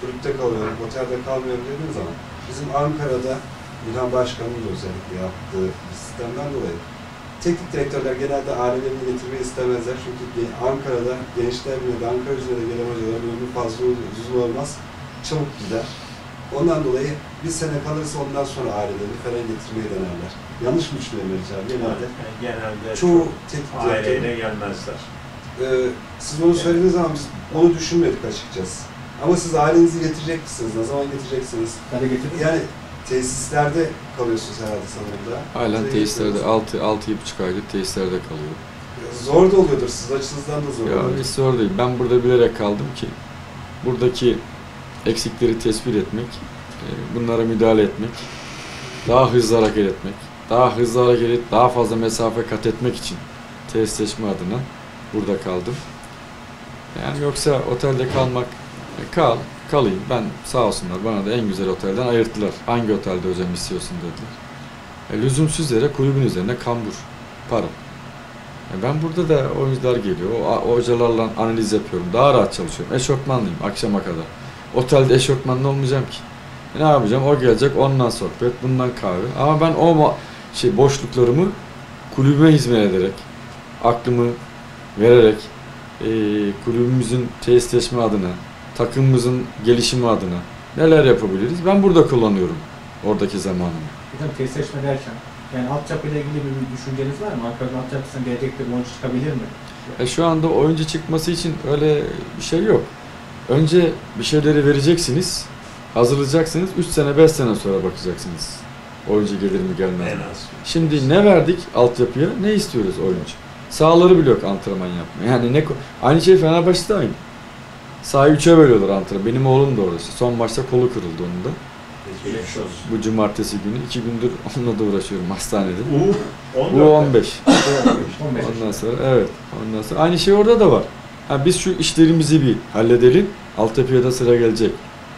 kulüpte kalıyorum, otelde kalmıyorum dediğiniz zaman bizim Ankara'da İlhan Başkan'ın özellikle yaptığı bir sistemden dolayı teknik direktörler genelde ailelerini getirmeyi istemezler. Çünkü Ankara'da gençler bile de Ankara üzerinde gelen hocaların ömrü fazla uzun olmaz, çabuk gider. Ondan dolayı bir sene kalırsa ondan sonra ailelerini falan getirmeyi denerler. Yanlış mı düşünüyoruz abi? Genelde, yani genelde çoğu aileyle gelmezler. Ee, siz onu söylediğiniz zaman biz onu düşünmedik açıkçası. Ama siz ailenizi getirecek misiniz? Ne zaman getireceksiniz? Yani tesislerde kalıyorsunuz herhalde sanırım da. Aynen, tesislerde altı, altı buçuk aydır tesislerde kalıyor. Zor da oluyordur, siz açınızdan da zor oluyordur. Ya hiç zor değil. Ben burada bilerek kaldım ki buradaki eksikleri tespit etmek, bunlara müdahale etmek, daha hızlı hareket etmek, daha hızlı hareket et, daha fazla mesafe kat etmek için tesisleşme adına burada kaldım. Yani yoksa otelde kalmak, kal, kalayım. Ben sağ olsunlar bana da en güzel otelden ayırttılar. Hangi otelde hocam istiyorsun dediler. E, lüzumsuz yere kulübün üzerine kambur, para. E, ben burada da oyuncular geliyor, o, o hocalarla analiz yapıyorum, daha rahat çalışıyorum. Eşofmanlıyım akşama kadar. Otelde eşofmanlı olmayacağım ki. Ne yapacağım? O gelecek, ondan sohbet, bundan kahve. Ama ben o şey boşluklarımı kulübe hizmet ederek, aklımı vererek, e, kulübümüzün tesisleşme adına, takımımızın gelişimi adına neler yapabiliriz? Ben burada kullanıyorum oradaki zamanımı. Hocam tesisleşme derken, yani alt çapı ile ilgili bir düşünceniz var mı? Ankara'nın alt çapısına gelecekte bir oyuncu çıkabilir mi? E, şu anda oyuncu çıkması için öyle bir şey yok. Önce bir şeyleri vereceksiniz, hazırlayacaksınız, üç sene beş sene sonra bakacaksınız. Oyuncu gelir mi gelmez mi? Şimdi ne verdik altyapıya, ne istiyoruz oyuncu? Sahaları bile yok antrenman yapma. Yani ne, aynı şey Fenerbahçe'de aynı. Sahayı üçe bölüyorlar antrenman. Benim oğlum da orası. Son maçta kolu kırıldı onun da. Bu cumartesi günü. iki gündür onunla da uğraşıyorum hastanede. U on beş. Ondan sonra evet. Ondan sonra aynı şey orada da var. Ha, biz şu işlerimizi bir halledelim, altyapıya da sıra gelecek.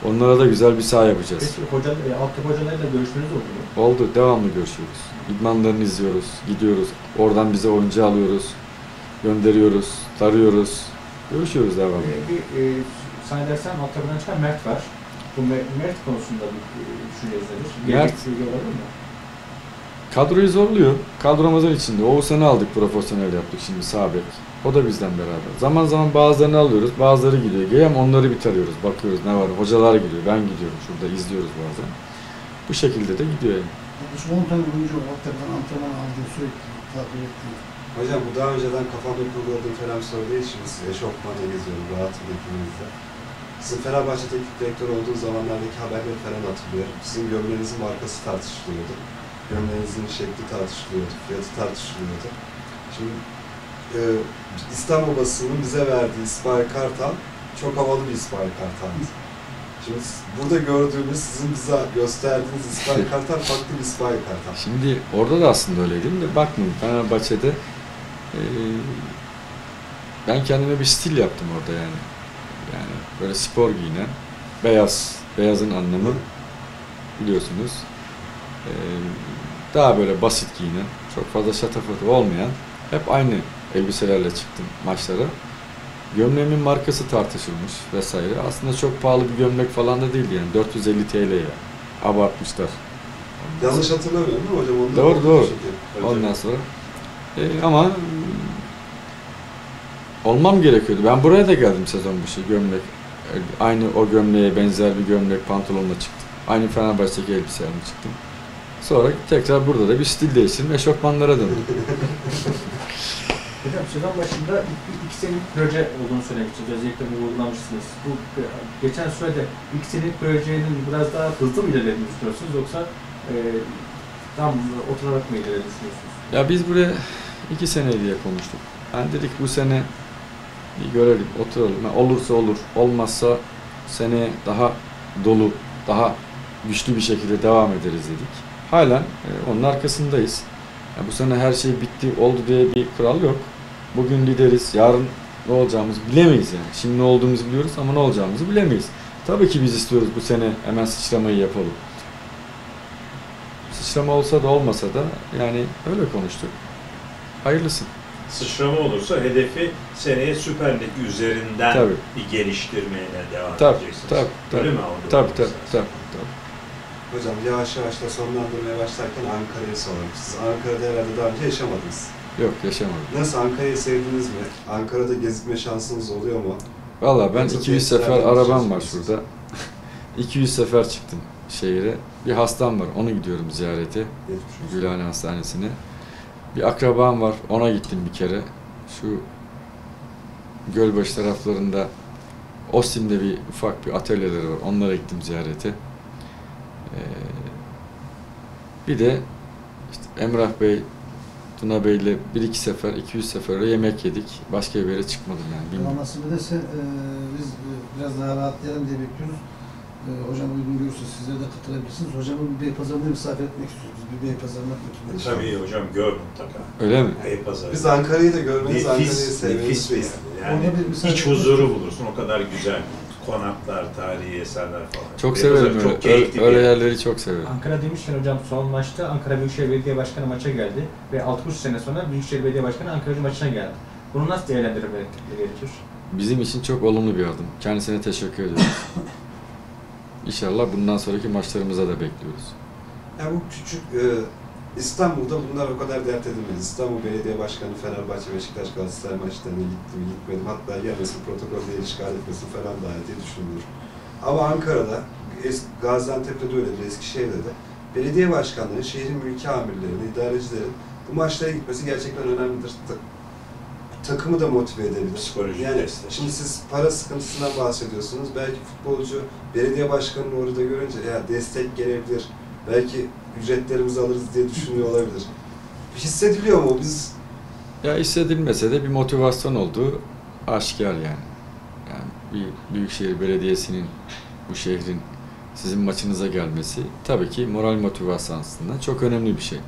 Onlara da güzel bir saha yapacağız. Peki hoca, e, altyapı hocalarıyla görüşmeniz oldu mu? Oldu, devamlı görüşüyoruz. İdmanlarını izliyoruz, gidiyoruz. Oradan bize oyuncu alıyoruz, gönderiyoruz, tarıyoruz. Görüşüyoruz devamlı. E, e, sen dersen altyapıdan çıkan Mert var. Bu Mert konusunda düşünceniz nedir? Mert kadroyu zorluyor. Kadromuzun içinde. Oğuzhan'ı aldık, profesyonel yaptık şimdi sağ bek. O da bizden beraber. Zaman zaman bazılarını alıyoruz, bazıları gidiyor. Geliyorum onları bir tarıyoruz, bakıyoruz ne var. Hocalar gidiyor, ben gidiyorum. Şurada izliyoruz bazen. Bu şekilde de gidiyor yani. Şu on tane oyuncu hakikaten antrenman aldığı sürekli takip ettiğim. Hocam bu daha önceden kafamda kurguladığım falan bir soru değil. Şimdi size şokmanla geziyorum, rahatım hepimizde. Sizin Fenerbahçe teknik direktör olduğu zamanlardaki haberleri falan hatırlıyorum. Sizin gömleğinizin markası tartışılıyordu. Gömleğinizin şekli tartışılıyordu, fiyatı tartışılıyordu. Şimdi e, İstanbul basının bize verdiği İsmail Kartal çok havalı bir İsmail Kartal'dı. Şimdi burada gördüğümüz, sizin bize gösterdiğiniz İsmail Kartal farklı bir İsmail Kartal. Şimdi orada da aslında öyleydim de bakmayın Fenerbahçe'de e, ben kendime bir stil yaptım orada yani. Yani böyle spor giyinen, beyaz, beyazın anlamı biliyorsunuz. E, daha böyle basit giyinen, çok fazla şatafatı olmayan, hep aynı elbiselerle çıktım maçlara. Gömleğimin markası tartışılmış vesaire. Aslında çok pahalı bir gömlek falan da değildi yani. dört yüz elli TL'ye abartmışlar. Yanlış hatırlamıyorum değil mi hocam? Ondan doğru doğru. Ondan sonra. E, ama olmam gerekiyordu. Ben buraya da geldim sezon başı gömlek. Aynı o gömleğe benzer bir gömlek pantolonla çıktım. Aynı Fenerbahçe'deki elbiseyle çıktım. Sonra tekrar burada da bir stil değiştirdim. Eşofmanlara döndüm. Hocam sezon başında ilk iki senelik proje olduğunu söylemiştiniz. Özellikle bunu vurgulamışsınız. Bu geçen sürede ilk senelik projenin biraz daha hızlı mı ilerlediğini istiyorsunuz yoksa e, tam oturarak mı ilerlediğini düşünüyorsunuz? Ya biz buraya iki sene diye konuştuk. Yani dedik bu sene bir görelim, oturalım. Yani olursa olur, olmazsa seneye daha dolu, daha güçlü bir şekilde devam ederiz dedik. Halen e, onun arkasındayız. Yani bu sene her şey bitti, oldu diye bir kural yok. Bugün lideriz, yarın ne olacağımızı bilemeyiz yani. Şimdi ne olduğumuzu biliyoruz ama ne olacağımızı bilemeyiz. Tabii ki biz istiyoruz bu sene hemen sıçramayı yapalım. Sıçrama olsa da olmasa da yani öyle konuştuk. Hayırlısı. Sıçrama olursa hedefi seneye Süper Lig üzerinden tabii. bir geliştirmeye devam tabii, edeceksiniz. Tabii, tabii, öyle mi oldu? Tabii, tabii, tabii, tabii. Hocam yavaş yavaş da sonlandırmaya başlarken Ankara'ya soralım. Siz Ankara'da herhalde daha önce yaşamadınız. Yok, yaşamadım. Nasıl, Ankara'yı sevdiniz mi? Ankara'da gezme şansınız oluyor mu? Valla ben Ankara'da iki yüz sefer arabam var şurada. iki yüz sefer çıktım şehire. Bir hastam var, onu gidiyorum ziyarete. Gülhane Hastanesi'ne. Bir akrabam var, ona gittim bir kere. Şu Gölbaşı taraflarında, Ostim'de bir ufak bir atölyeleri var, onlara gittim ziyarete. Ee, bir de işte Emrah Bey, Tuna Bey'le bir iki sefer, iki yüz seferle yemek yedik. Başka bir yere çıkmadım yani. Anlasını da sen, e, biz e, biraz daha rahatlayalım diye bekliyoruz. E, hocam uygun görürse sizlere de katılabilirsiniz. Hocamın Beypazarı'nda misafir etmek istiyoruz. Bir Beypazarı'na götürmek istiyoruz. Tabii hocam, gör mutlaka. Öyle mi? Beypazarı. Biz Ankara'yı da görmeniz, Ankara'yı sevmeniz. Yani, yani iç huzuru bulursun, o kadar güzel. Konaklar, tarihi eserler falan. Çok severim öyle, öyle, öyle yerleri çok severim. Ankara demişken hocam son maçta Ankara Büyükşehir Belediye Başkanı maça geldi ve altmış sene sonra Büyükşehir Belediye Başkanı Ankaragücü maçına geldi. Bunu nasıl değerlendirmek gerekir? Bizim için çok olumlu bir adım. Kendisine teşekkür ediyoruz. İnşallah bundan sonraki maçlarımıza da bekliyoruz. Yani bu küçük e, İstanbul'da bunlar o kadar dert edilmez. İstanbul Belediye Başkanı Fenerbahçe, Beşiktaş, Galatasaray maçlarına gittim, gitmedim. Hatta gelmesin, protokol diye işgal etmesin falan dahi diye düşünülür. Ama Ankara'da, Gaziantep'te de öyle, Eskişehir'de de belediye başkanları, şehrin mülki amirlerinin, idarecilerin bu maçlara gitmesi gerçekten önemlidir. Takımı da motive edebilir. Yani destek. Şimdi siz para sıkıntısından bahsediyorsunuz. Belki futbolcu, belediye başkanını orada görünce ya destek gelebilir. Belki ücretlerimizi alırız diye düşünüyor olabilir. Hissediliyor mu biz? Ya hissedilmese de bir motivasyon olduğu aşikar yani. Yani bir Büyükşehir Belediyesi'nin, bu şehrin sizin maçınıza gelmesi tabii ki moral motivasyon aslında çok önemli bir şey.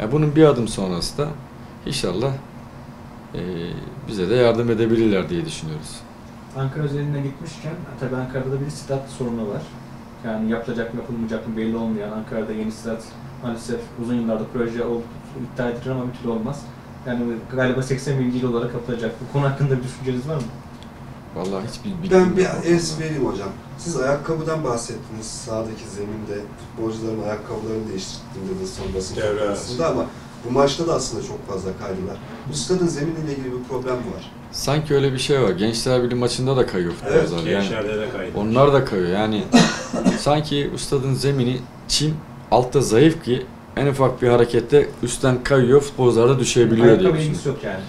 Yani bunun bir adım sonrası da inşallah e, bize de yardım edebilirler diye düşünüyoruz. Ankara üzerine gitmişken, tabii Ankara'da bir stat sorunu var. Yani yapılacak mı yapılmayacak mı belli olmayan, Ankara'da yeni stat maalesef uzun yıllarda proje oldu, iddia edilir ama bir türlü olmaz. Yani galiba seksen bin yıl olarak yapılacak. Bu konu hakkında bir düşünceniz var mı? Vallahi hiç bilmiyorum. Ben bir es vereyim hocam. Siz ayakkabıdan bahsettiniz. Sağdaki zeminde futbolcuların ayakkabılarını değiştirdiğim dediniz son basın toplantısında ama bu maçta da aslında çok fazla kaydılar. Bu stadın zeminiyle ilgili bir problem var. Sanki öyle bir şey var. Gençler Birliği maçında da kayıyor futbolcular. Evet, gençlerde de kayıyor. Onlar da kayıyor yani. Sanki stadın zemini çim, altta zayıf ki en ufak bir harekette üstten kayıyor, futbolcular da düşebiliyor ayakkabı diye düşünüyorum. Yok yani.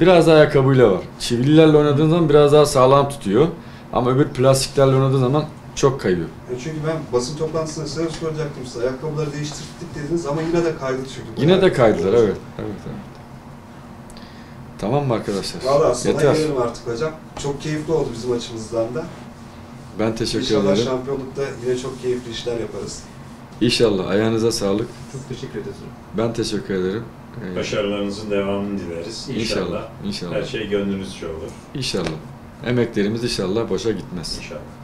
Biraz daha ayakkabıyla var. Çivililerle oynadığın zaman biraz daha sağlam tutuyor. Ama öbür plastiklerle oynadığın zaman çok kayıyor. Yani çünkü ben basın toplantısında size soracaktım, size ayakkabıları değiştirdik dediniz ama yine de kaydı çünkü. Yine de kaydılar, evet. Evet, evet. Tamam mı arkadaşlar? Valla sona gelelim artık hocam. Çok keyifli oldu bizim açımızdan da. Ben teşekkür İnşallah ederim. İnşallah şampiyonlukta yine çok keyifli işler yaparız. İnşallah. Ayağınıza sağlık. Çok teşekkür ederiz. Ben teşekkür ederim. Başarılarınızın devamını dileriz. İnşallah. İnşallah. İnşallah. Her şey gönlünüzce olur. İnşallah. Emeklerimiz inşallah boşa gitmez. İnşallah.